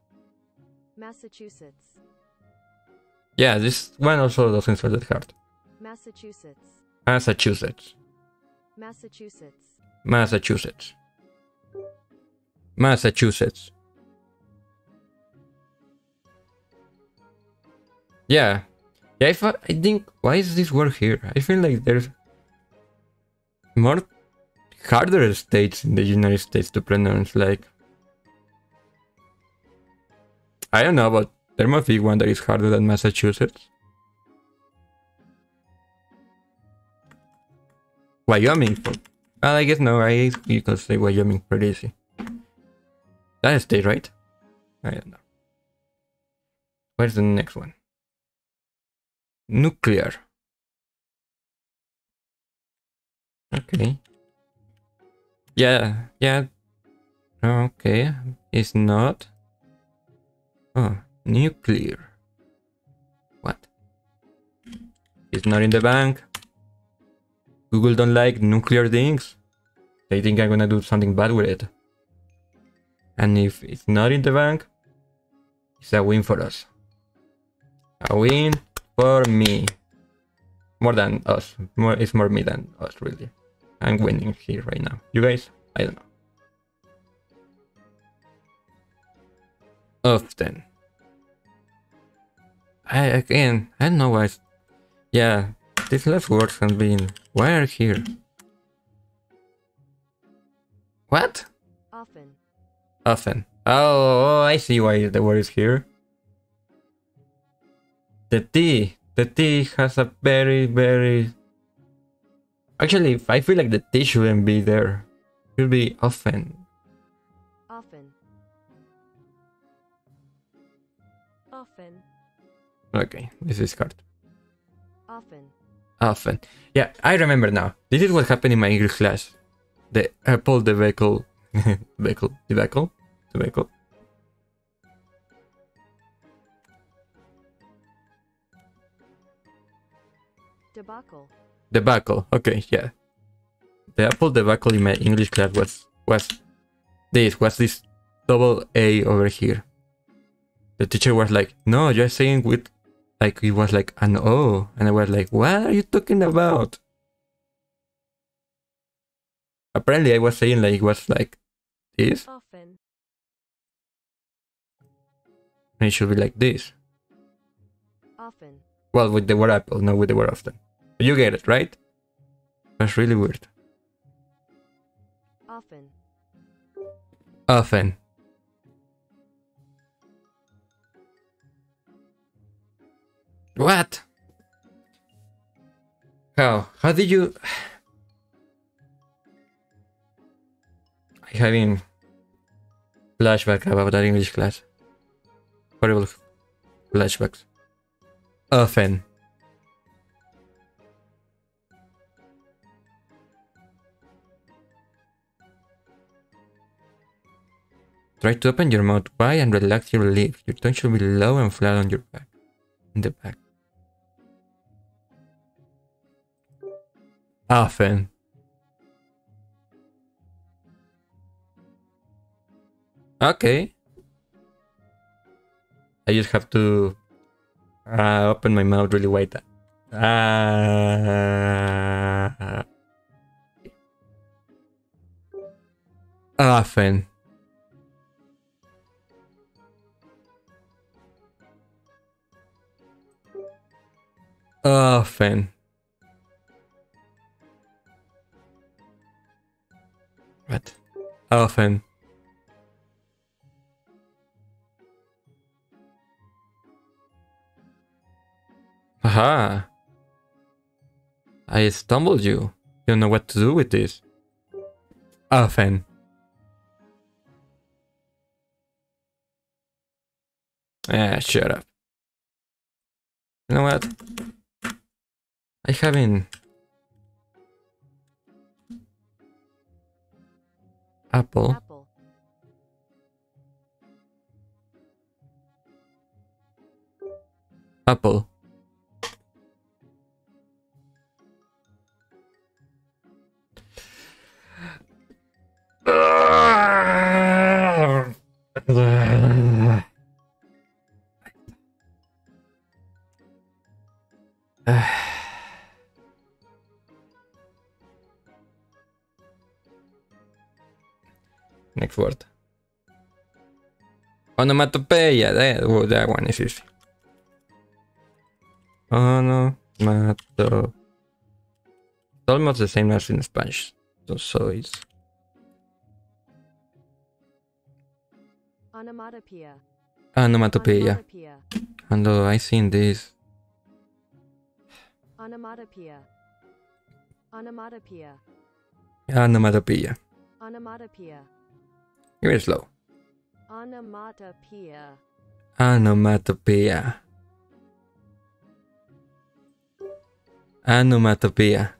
Yeah, this one also doesn't feel that hard. Massachusetts. Yeah. I think, why is this word here? I feel like there's more harder states in the United States to pronounce. Like, I don't know, but there must be one that is harder than Massachusetts. Wyoming. Well, I guess no, you can say Wyoming pretty easy. That state, right? I don't know. Where's the next one? Nuclear. Okay. Yeah. Okay, it's not. Oh, nuclear. What? It's not in the bank. Google don't like nuclear things. They think I'm gonna do something bad with it. And if it's not in the bank, it's a win for us. A win. For me. More than us. It's more me than us, really. I'm winning here right now. You guys? I don't know. Often. I don't know why. Yeah, these last words have been. Why are here? What? Often. Oh, I see why the word is here. The T has a very... Actually, I feel like the T shouldn't be there. It should be often. Okay, this is hard. Often. Yeah, I remember now. This is what happened in my English class. The apple debacle. Debacle. Debacle. Okay, yeah. The apple debacle in my English class was this double A over here. The teacher was like, "No, you're saying with," like it was like an O, and I was like, "What are you talking about?" Apparently, I was saying like it was like this. Often. And it should be like this. Often. Well, with the word apple, not with the word often. You get it, right? That's really weird. Often. What? How? How did you... I'm having flashback about that English class. Horrible flashbacks. Often. Try to open your mouth wide and relax your lips. Your tongue should be low and flat on your back. In the back. Often. Okay. I just have to open my mouth really wide. Often. Often. What? Often. Aha! I stumbled you. You don't know what to do with this. Often. Ah, shut up. You know what? I haven't apple. Apple. Next word. Onomatopoeia. That one is easy. Onomatopoeia. It's almost the same as in Spanish. So it's... Onomatopoeia. Onomatopoeia. And I seen this. Onomatopoeia. Onomatopoeia. Onomatopoeia. Onomatopoeia. Give it slow. Onomatopoeia. Onomatopoeia. Onomatopoeia.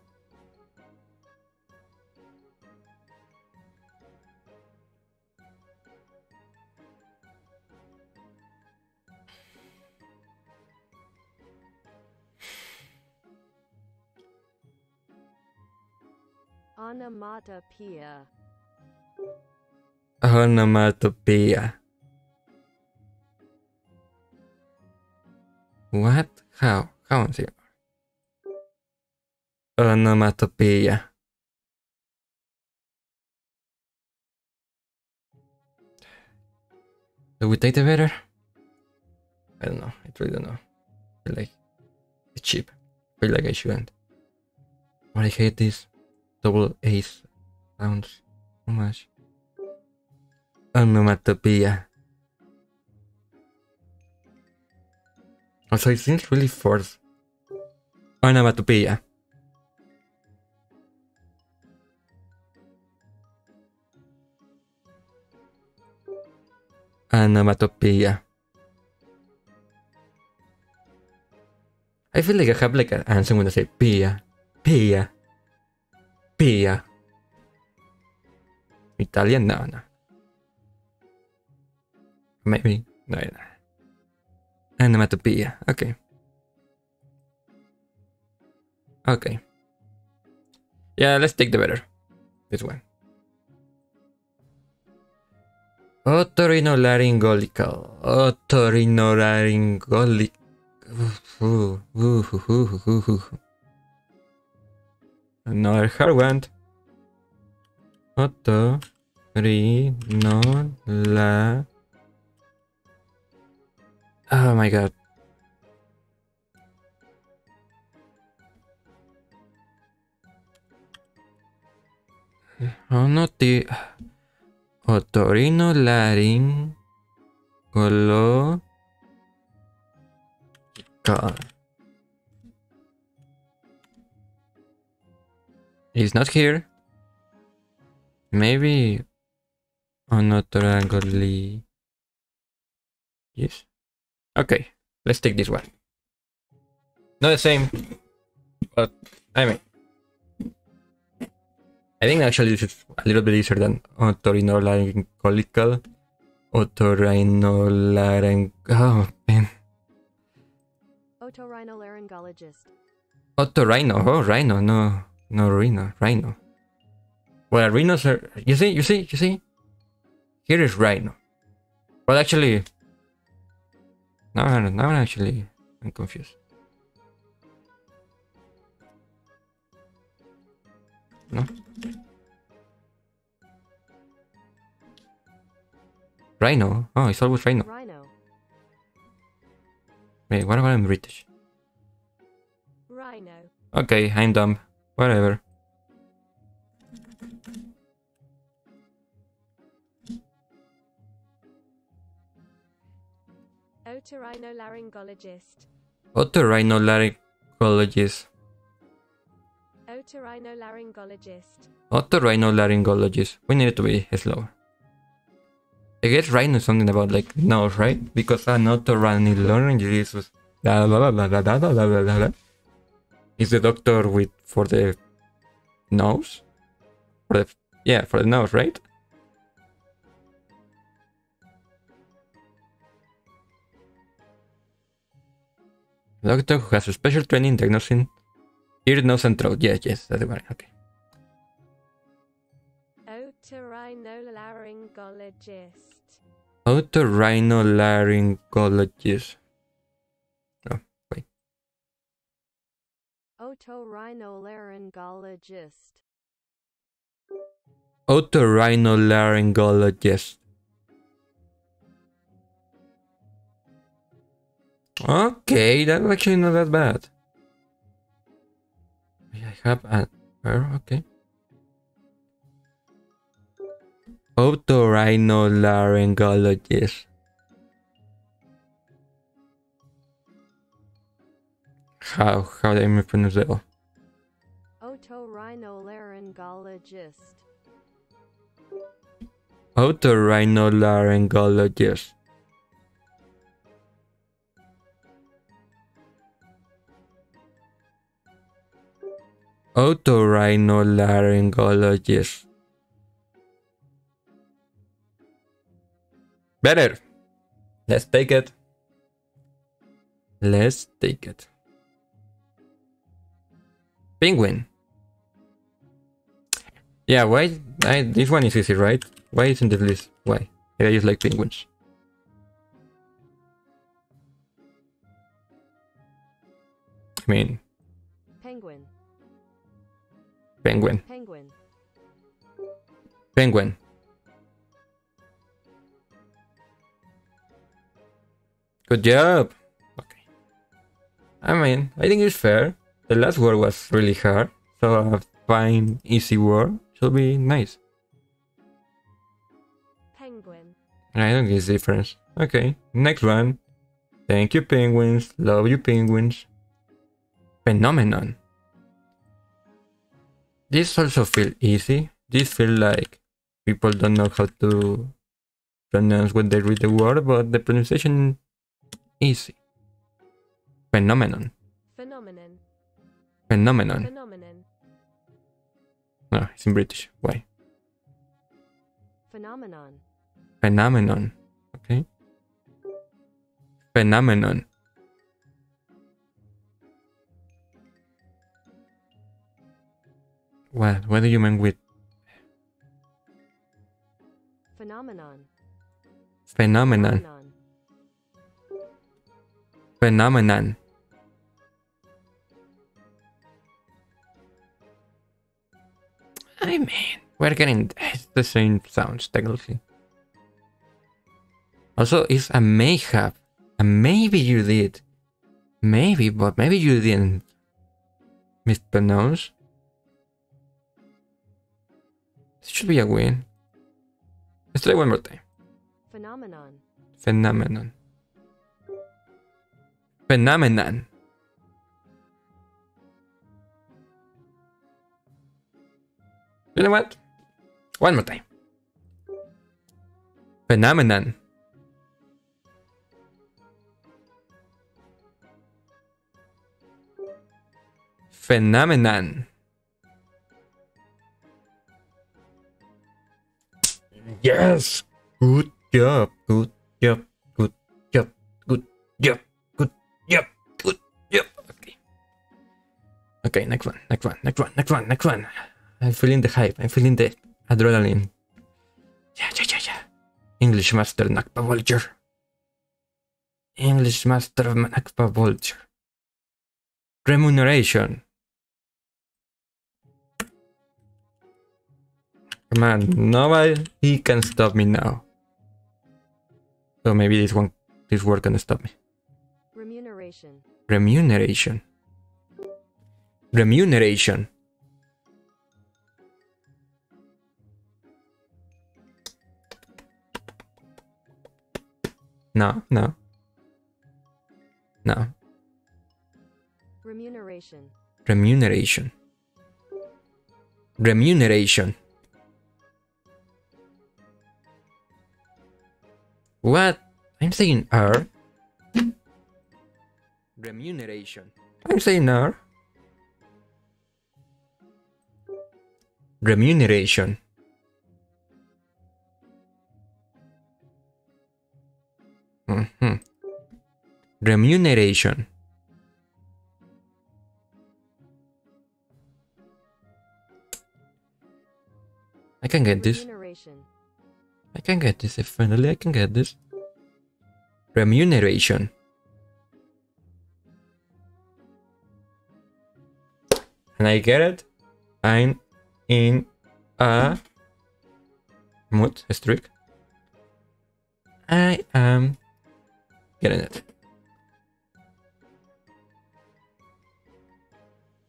Onomatopoeia. Onomatopoeia. What? How? How is it? Onomatopoeia. Do we take the better? I don't know. I really don't know. I feel like it's cheap. I feel like I shouldn't. But I hate these double A's sounds so much. Onomatopoeia. Also, it seems really forced. Onomatopoeia. Onomatopoeia. I feel like I have like an answer when I say pia, pia, pia. Italian? No, no. Maybe. No, no. Onomatopoeia. Okay. Okay. Yeah, let's take the better. This one. Otorhinolaryngolical. Otorhinolaryngolic. Another hard one. Otorhinolaryngolical. Oh my god. Oh, not the otorhinolaryngological. It's not here. Maybe onotorhinolaryngologist. Yes. Okay, let's take this one. Not the same, but I mean, I think actually this is a little bit easier than otorhinolaryngolical. Oh, man. Otorhinolaryngologist. Otorhino. Oh, rhino. No, no, rhino. Rhino. Well, rhinos are. You see? Here is rhino. Well, actually. Now actually, I'm confused. No? Rhino? Oh, it's always rhino. Wait, what about I'm British? Rhino. Okay, I'm dumb. Whatever. Otorhinolaryngologist. Otorhinolaryngologist. Otorhinolaryngologist. Otorhinolaryngologist. We need it to be slower. I guess rhino is something about like nose, right? Because an otorhinolaryngologist is the doctor with for the nose? For the, yeah, for the nose, right? Doctor who has a special training diagnosing ear, nose, and throat. Yeah, yes, that's the one. Okay. Otorhinolaryngologist. Otorhinolaryngologist. Oh, wait. Otorhinolaryngologist. Otorhinolaryngologist. Okay, that's actually not that bad. I have an error, okay. Otorhinolaryngologist. How do I pronounce that? Otorhinolaryngologist. Otorhinolaryngologist. Otorhinolaryngologist. Better. Let's take it. Let's take it. Penguin. Yeah, why? This one is easy, right? Why isn't this list? Why? I just like penguins. I mean... Penguin. Penguin. Penguin. Penguin. Good job. Okay. I mean, I think it's fair. The last word was really hard, so a fine, easy word should be nice. Penguin. I don't get the difference. Okay, next one. Thank you, penguins. Love you, penguins. Phenomenon. This also feels easy. This feels like people don't know how to pronounce when they read the word, but the pronunciation easy. Phenomenon. Phenomenon. Phenomenon. Phenomenon. No, it's in British. Why? Phenomenon. Phenomenon. Okay. Phenomenon. What do you mean with phenomenon? Phenomenon. Phenomenon. I mean, we're getting the same sounds technically. Also, it's a mayhap. Maybe you did. Maybe, but maybe you didn't mispronounce. This should be a win. Let's try one more time. Phenomenon. Phenomenon. Phenomenon. You know what? One more time. Phenomenon. Phenomenon. Yes! Good job, good job, good job, good job, good job, good job. Okay. Okay, next one, next one, next one, next one, next one. I'm feeling the hype, I'm feeling the adrenaline. Yeah, yeah, yeah, yeah. English Master Nakpa Vulture. English Master Nakpa Vulture. Remuneration. Come on, nobody can stop me now. So maybe this word can stop me. Remuneration. Remuneration. Remuneration. No, no. No. Remuneration. Remuneration. Remuneration. What? I'm saying R. Remuneration. I'm saying R. Remuneration. Mm-hmm. Remuneration. I can get this. I can get this. If finally I can get this. Remuneration. And I get it. I'm in a mood streak. I am getting it.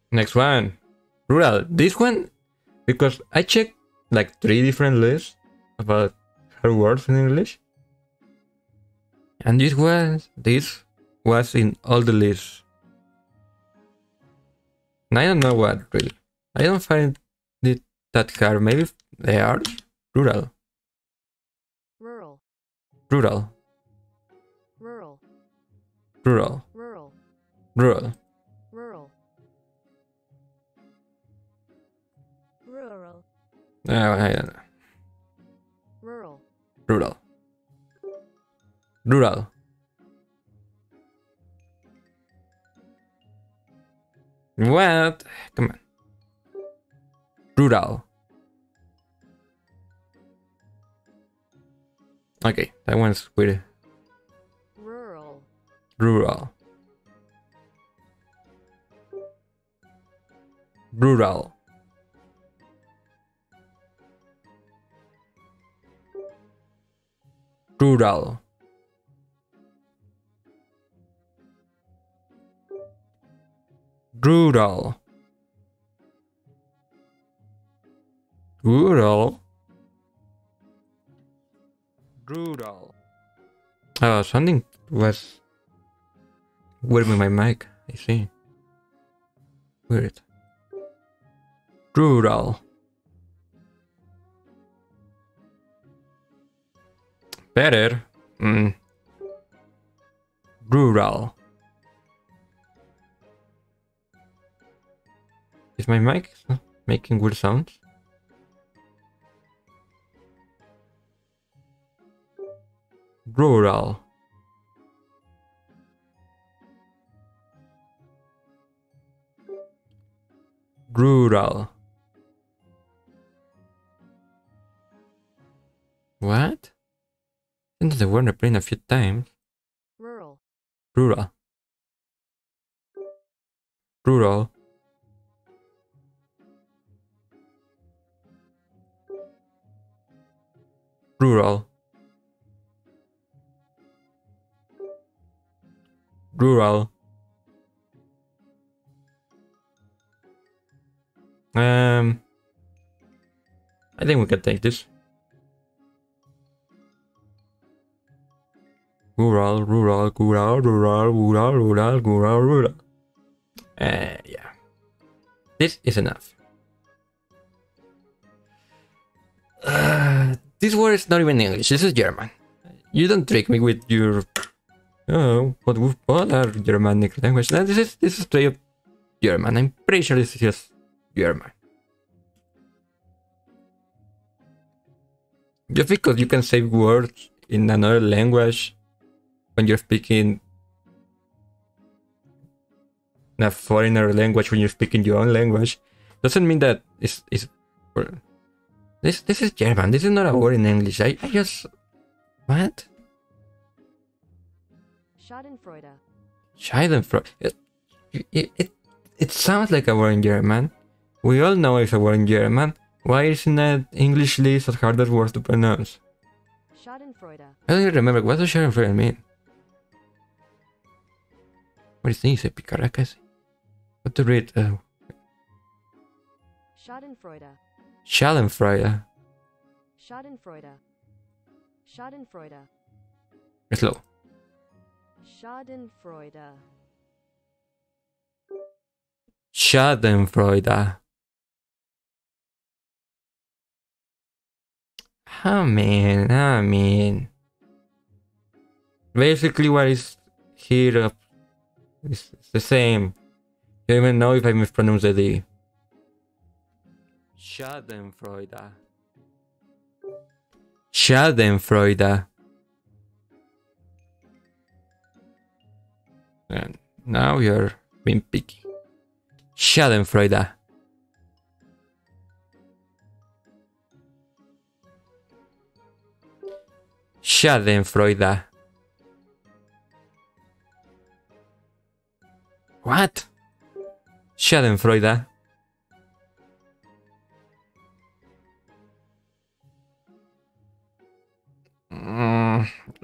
Next one. Rural. This one, because I checked like 3 different lists about her words in English, and this was in all the lists, and I don't know what really. I don't find it that hard. Maybe they are rural. Rural. Rural. Rural. Rural. Rural. Rural. Rural. Rural. I don't know. Rural. Rural. Rural. What? Come on. Rural. Okay, that one's weird. Rural. Rural. Rural. Rural. Rural. Rural. Rural. Oh, something was weird with my mic. I see. Weird. Rural. Better. Mm. Rural. Is my mic making weird sounds? Rural. Rural. What? Since the word playing a few times. Rural. Rural. Rural. Rural. Rural. I think we can take this. Rural, rural, rural, rural, rural, rural, rural, rural. Yeah. This is enough. This word is not even English, this is German. You don't trick me with your... Oh, what are Germanic language? No, this is straight up German. I'm pretty sure this is just German. Just because you can say words in another language when you're speaking in a foreigner language, when you're speaking your own language, doesn't mean that it's this is German. This is not a word in English. I just... What? Schadenfreude. Schadenfreude. It sounds like a word in German. We all know it's a word in German. Why isn't an English list a harder word to pronounce? Schadenfreude. I don't even remember. What does Schadenfreude mean? What is this? Picaracas? What to read? Schadenfreude. Schadenfreude. Schadenfreude. Schadenfreude. Slow. Schadenfreude. Schadenfreude. I mean. Basically, what is here is the same. I don't even know if I mispronounced the D. Schadenfreude. Schadenfreude. And now you're being picky. Schadenfreude. Schadenfreude. What? Schadenfreude.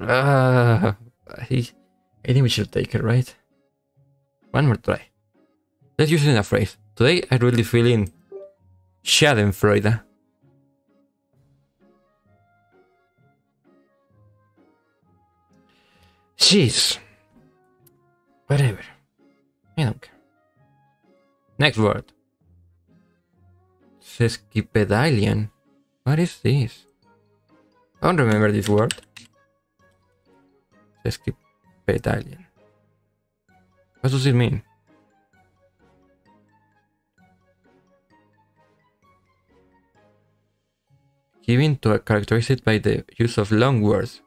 I think we should take it, right? One more try. Let's use it in a phrase. Today I really feel in Schadenfreude. Jeez. Whatever. I don't care. Next word. Sesquipedalian. What is this? I don't remember this word. Sesquipedalian. What does it mean? Given to a characteristic by the use of long words.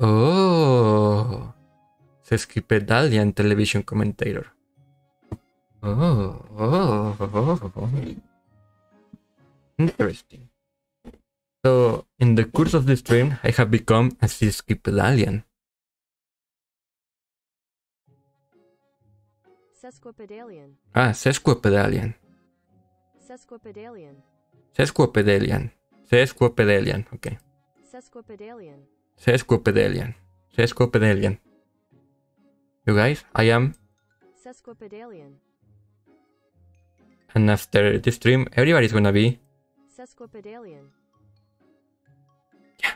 Oh, sesquipedalian television commentator. Oh. Interesting. So, in the course of this stream, I have become a sesquipedalian. Sesquipedalian. Ah, sesquipedalian. Sesquipedalian. Sesquipedalian. Sesquipedalian. Okay. Sesquipedalian. Sesquipedalian. Sesquipedalian. You guys, I am sesquipedalian. And after this stream, everybody's gonna be sesquipedalian. Yeah.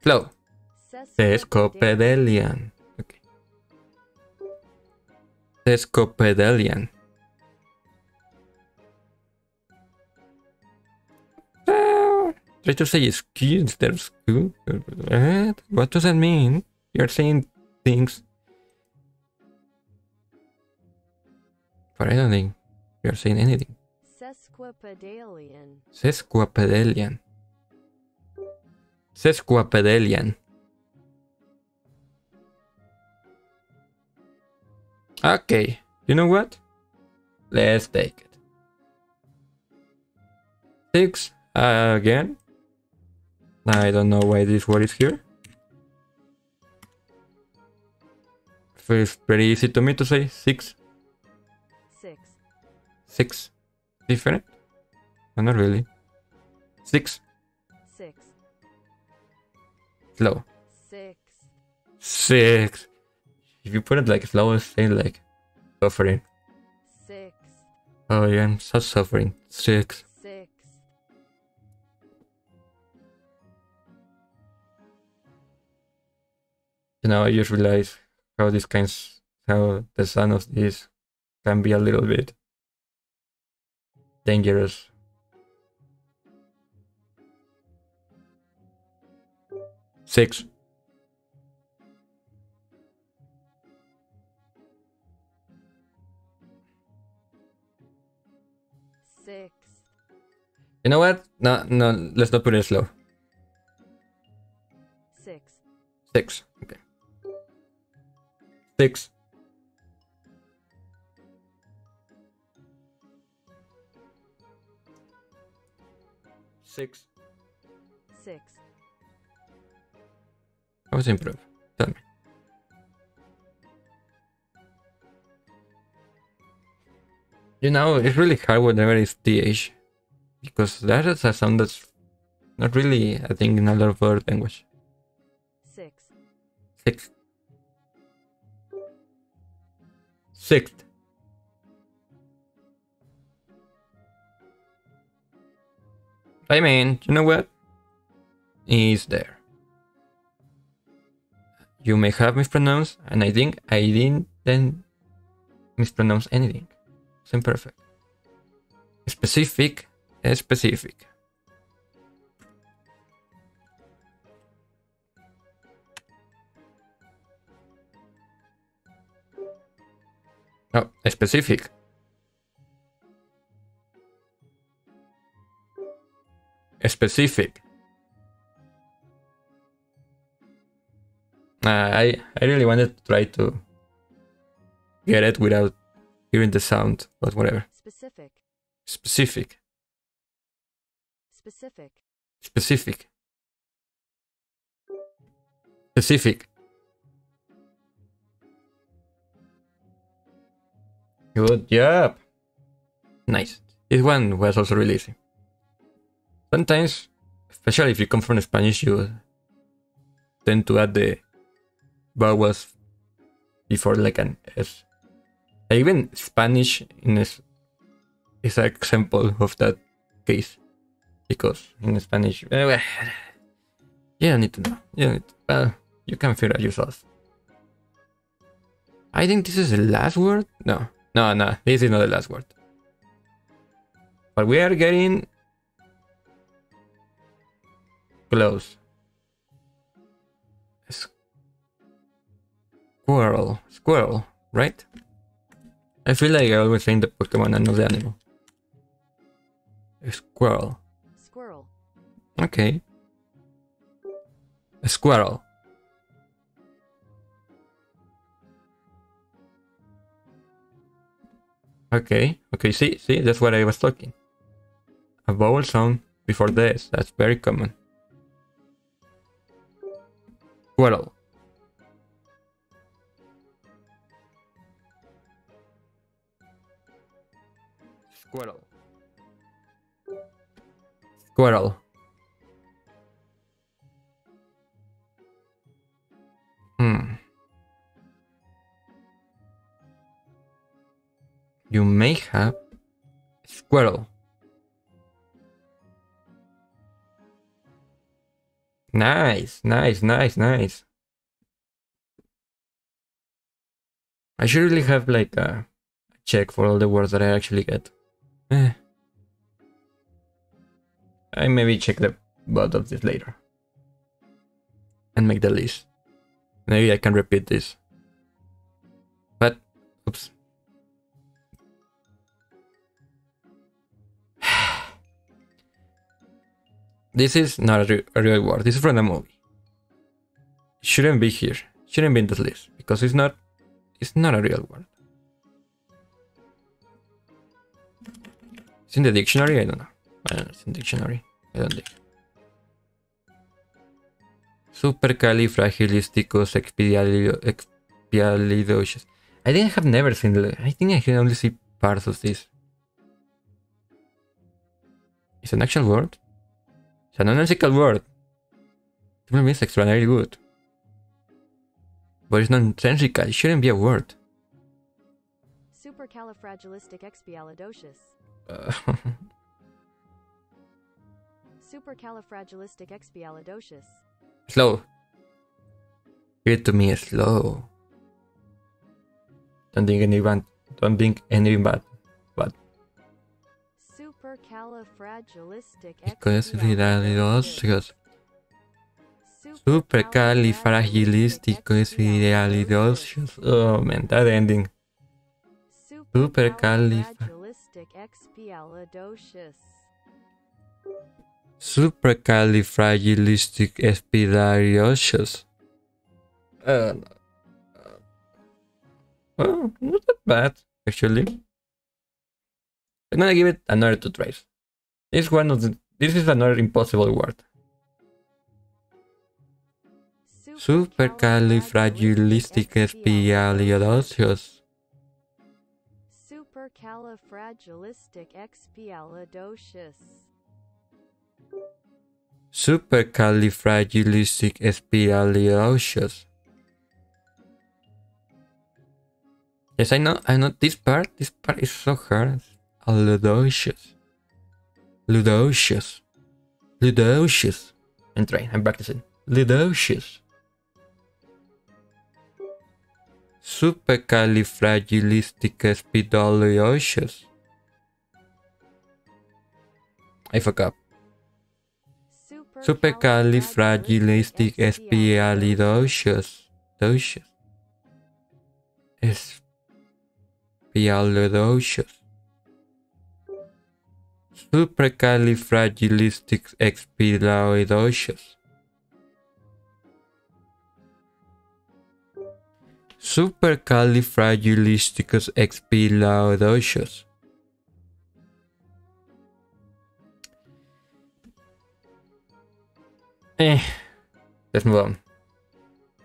Flow. Sesquipedalian. Okay. Sesquipedalian. Try to say excuse instead of school. What does that mean? You're saying things. But I don't think you're saying anything. Sesquipedalian. Sesquipedalian. Sesquipedalian. Okay. You know what? Let's take it. 6 again. I don't know why this word is here. Feels pretty easy to me to say 6. 6. 6. Different? No, not really. 6. 6. Slow. 6. 6. If you put it like slow, it's like suffering. 6. Oh yeah, I'm so suffering. 6. You know, I just realized how this how the sound of this can be a little bit dangerous. Six. Six. You know what? No, let's not put it slow. 6. 6. Okay. 6. Six. 6. I was improve. Tell me. You know, it's really hard whenever it's TH, because that is a sound that's not really, I think, in another word language. 6. 6. 6th. I mean, you know what? Is there. You may have mispronounced, and I think I didn't mispronounce anything. It's imperfect. Specific, specific. Oh, specific. Specific. I really wanted to try to get it without hearing the sound, but whatever. Specific. Specific. Specific. Specific. Specific. Good job. Nice. This one was also really easy. Sometimes, especially if you come from Spanish, you tend to add the vowels before like an S. Even Spanish is an example of that case, because in Spanish, you don't need to know. You don't need to, well, you can figure out yourself. I think this is the last word. No, this is not the last word. But we are getting close. Squirrel, right? I feel like I always think the Pokemon and not the animal. Squirrel. Okay. A squirrel. Okay, see, that's what I was talking. A vowel sound before this, that's very common. Squirrel. Squirrel. You may have squirrel. Nice. I should really have like a check for all the words that I actually get. I maybe check the butt of this later and make the list. Maybe I can repeat this. But oops. This is not a real word. This is from a movie. Shouldn't be here. Shouldn't be in this list because it's not a real word. It's in the dictionary? I don't know, it's in the dictionary. I don't think. Supercalifragilisticexpialidocious. I think I have never seen the... I think I can only see parts of this. It's an actual word. It's a nonsensical word. It really means extraordinarily good. But it's nonsensical. It shouldn't be a word. Supercalifragilisticexpialidocious. Supercalifragilisticexpialidocious. Slow. Give it to me slow. Don't think anything bad. But Supercalifragilisticexpialidocious. Supercalifragilisticexpialidocious. Oh man, that ending. Supercalifragilisticexpialidocious. Well, not that bad, actually. I'm gonna give it another two tries. This is another impossible word. Supercalifragilisticexpialidocious. Supercalifragilisticexpialidocious. Supercalifragilisticexpialidocious. Yes, I know this part. This part is so hard. Ludocious. I'm practicing. Ludocious. Supercalifragilisticexpialidocious. I forgot. Supercalifragilisticexpialidocious. Expialidocious. Supercalifragilisticexpialidocious. Supercalifragilisticexpialidocious. Let's move on.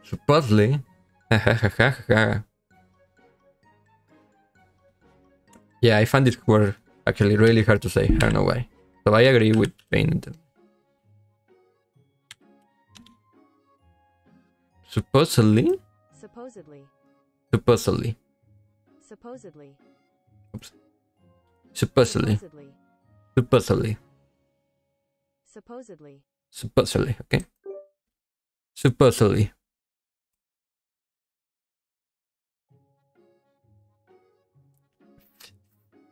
Supposedly. Yeah, I found this word actually really hard to say. I don't know why. So I agree with being supposedly. Supposedly, okay. Supposedly.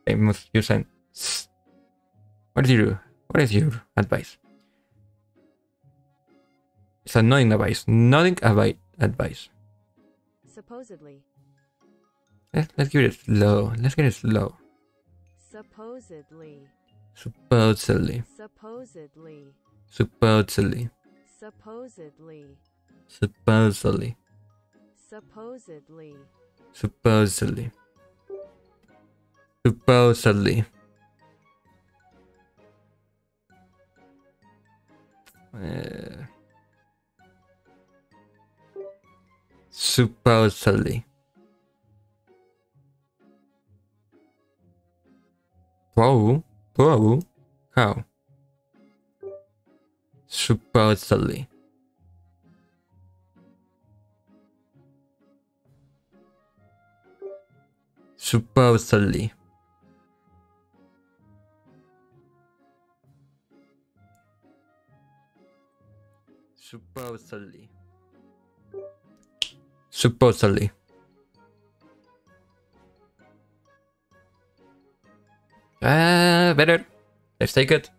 I must use an s. What is your advice? It's a nodding advice. Supposedly. Let's give it slow. Let's get it slow. Supposedly. Supposedly. Whoa. How? Supposedly. Better. Let's take it.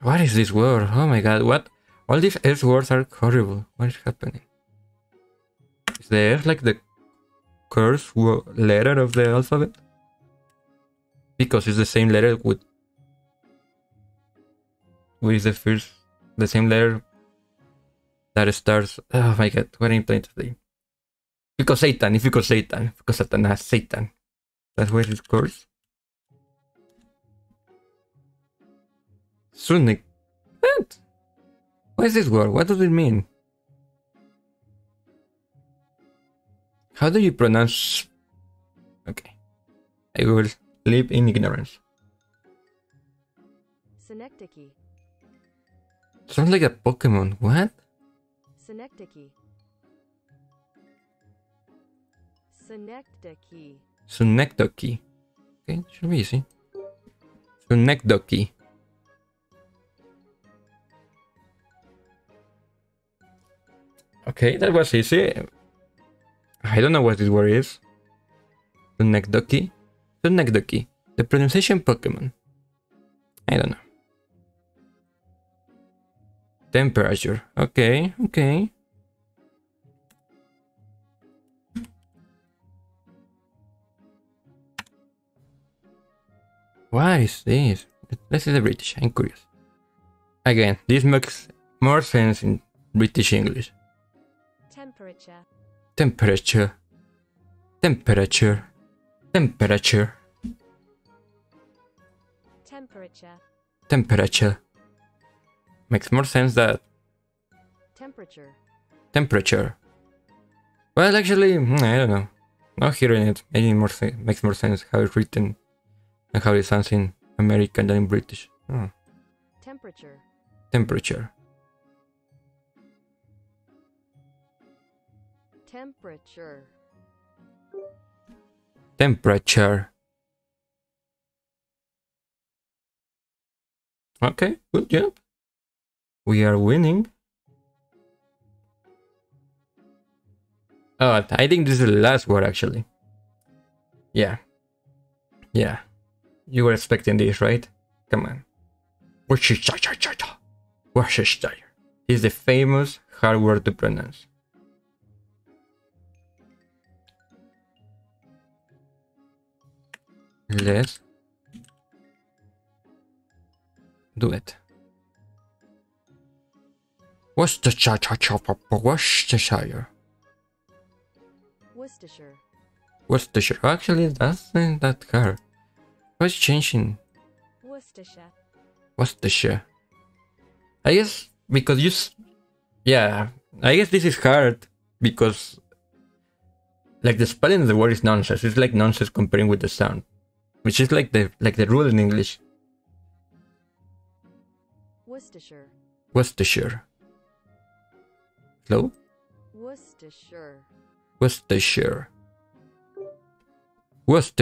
What is this word? Oh my god, what? All these earth words are horrible. What is happening? Is the earth like the curse letter of the alphabet? Because it's the same letter with the first, the same letter that starts. Oh my god, what am I playing today? Because Satan. That's where it's called. Synecdoche. What is this word? What does it mean? How do you pronounce? Okay, I will live in ignorance. Synecdoche. Sounds like a Pokemon. What? Synecdoche. Okay, should be easy. Synecdoche. Okay, that was easy. I don't know what this word is. Synecdoche. The pronunciation Pokemon. I don't know. Temperature. Okay. What is this? This is the British. I'm curious. Again, this makes more sense in British English. Temperature. Makes more sense that temperature. Well, actually, I don't know. Not hearing it, makes more sense how it's written and how it sounds in American than in British. Oh. Temperature. Okay, good job. We are winning. I think this is the last word actually. Yeah. You were expecting this, right? Come on. Worcestershire is the famous hard word to pronounce. Let's do it. Worcestershire. Actually, that's not that hard. What's changing? Worcestershire. I guess because you... Yeah, I guess this is hard because... Like the spelling of the word is nonsense. It's like nonsense comparing with the sound. Which is like the rule in English. Worcestershire. Hello? Worcestershire. First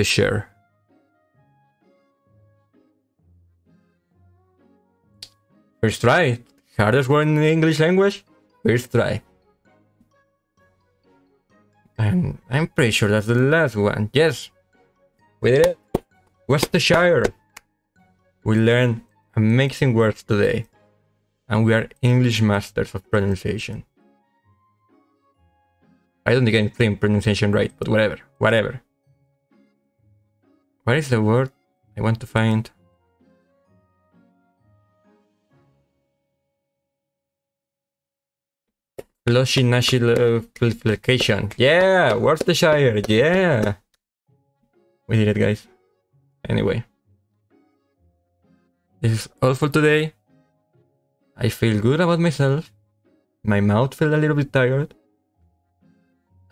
try. Hardest word in the English language? First try. And I'm pretty sure that's the last one. Yes. We did it. Worcestershire. We learned amazing words today. And we are English masters of pronunciation. I don't think I'm playing pronunciation right, but whatever. What is the word I want to find? Floccinaucinihilipilification. Yeah, Worcestershire. Yeah, we did it, guys. Anyway, this is all for today. I feel good about myself. My mouth felt a little bit tired.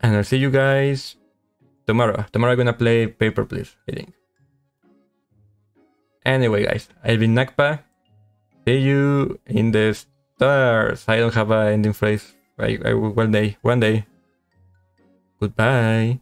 And I'll see you guys tomorrow. Tomorrow I'm gonna play Paper Please, I think. Anyway, guys, I've been Nakpa. See you in the stars. I don't have an ending phrase. One day. Goodbye.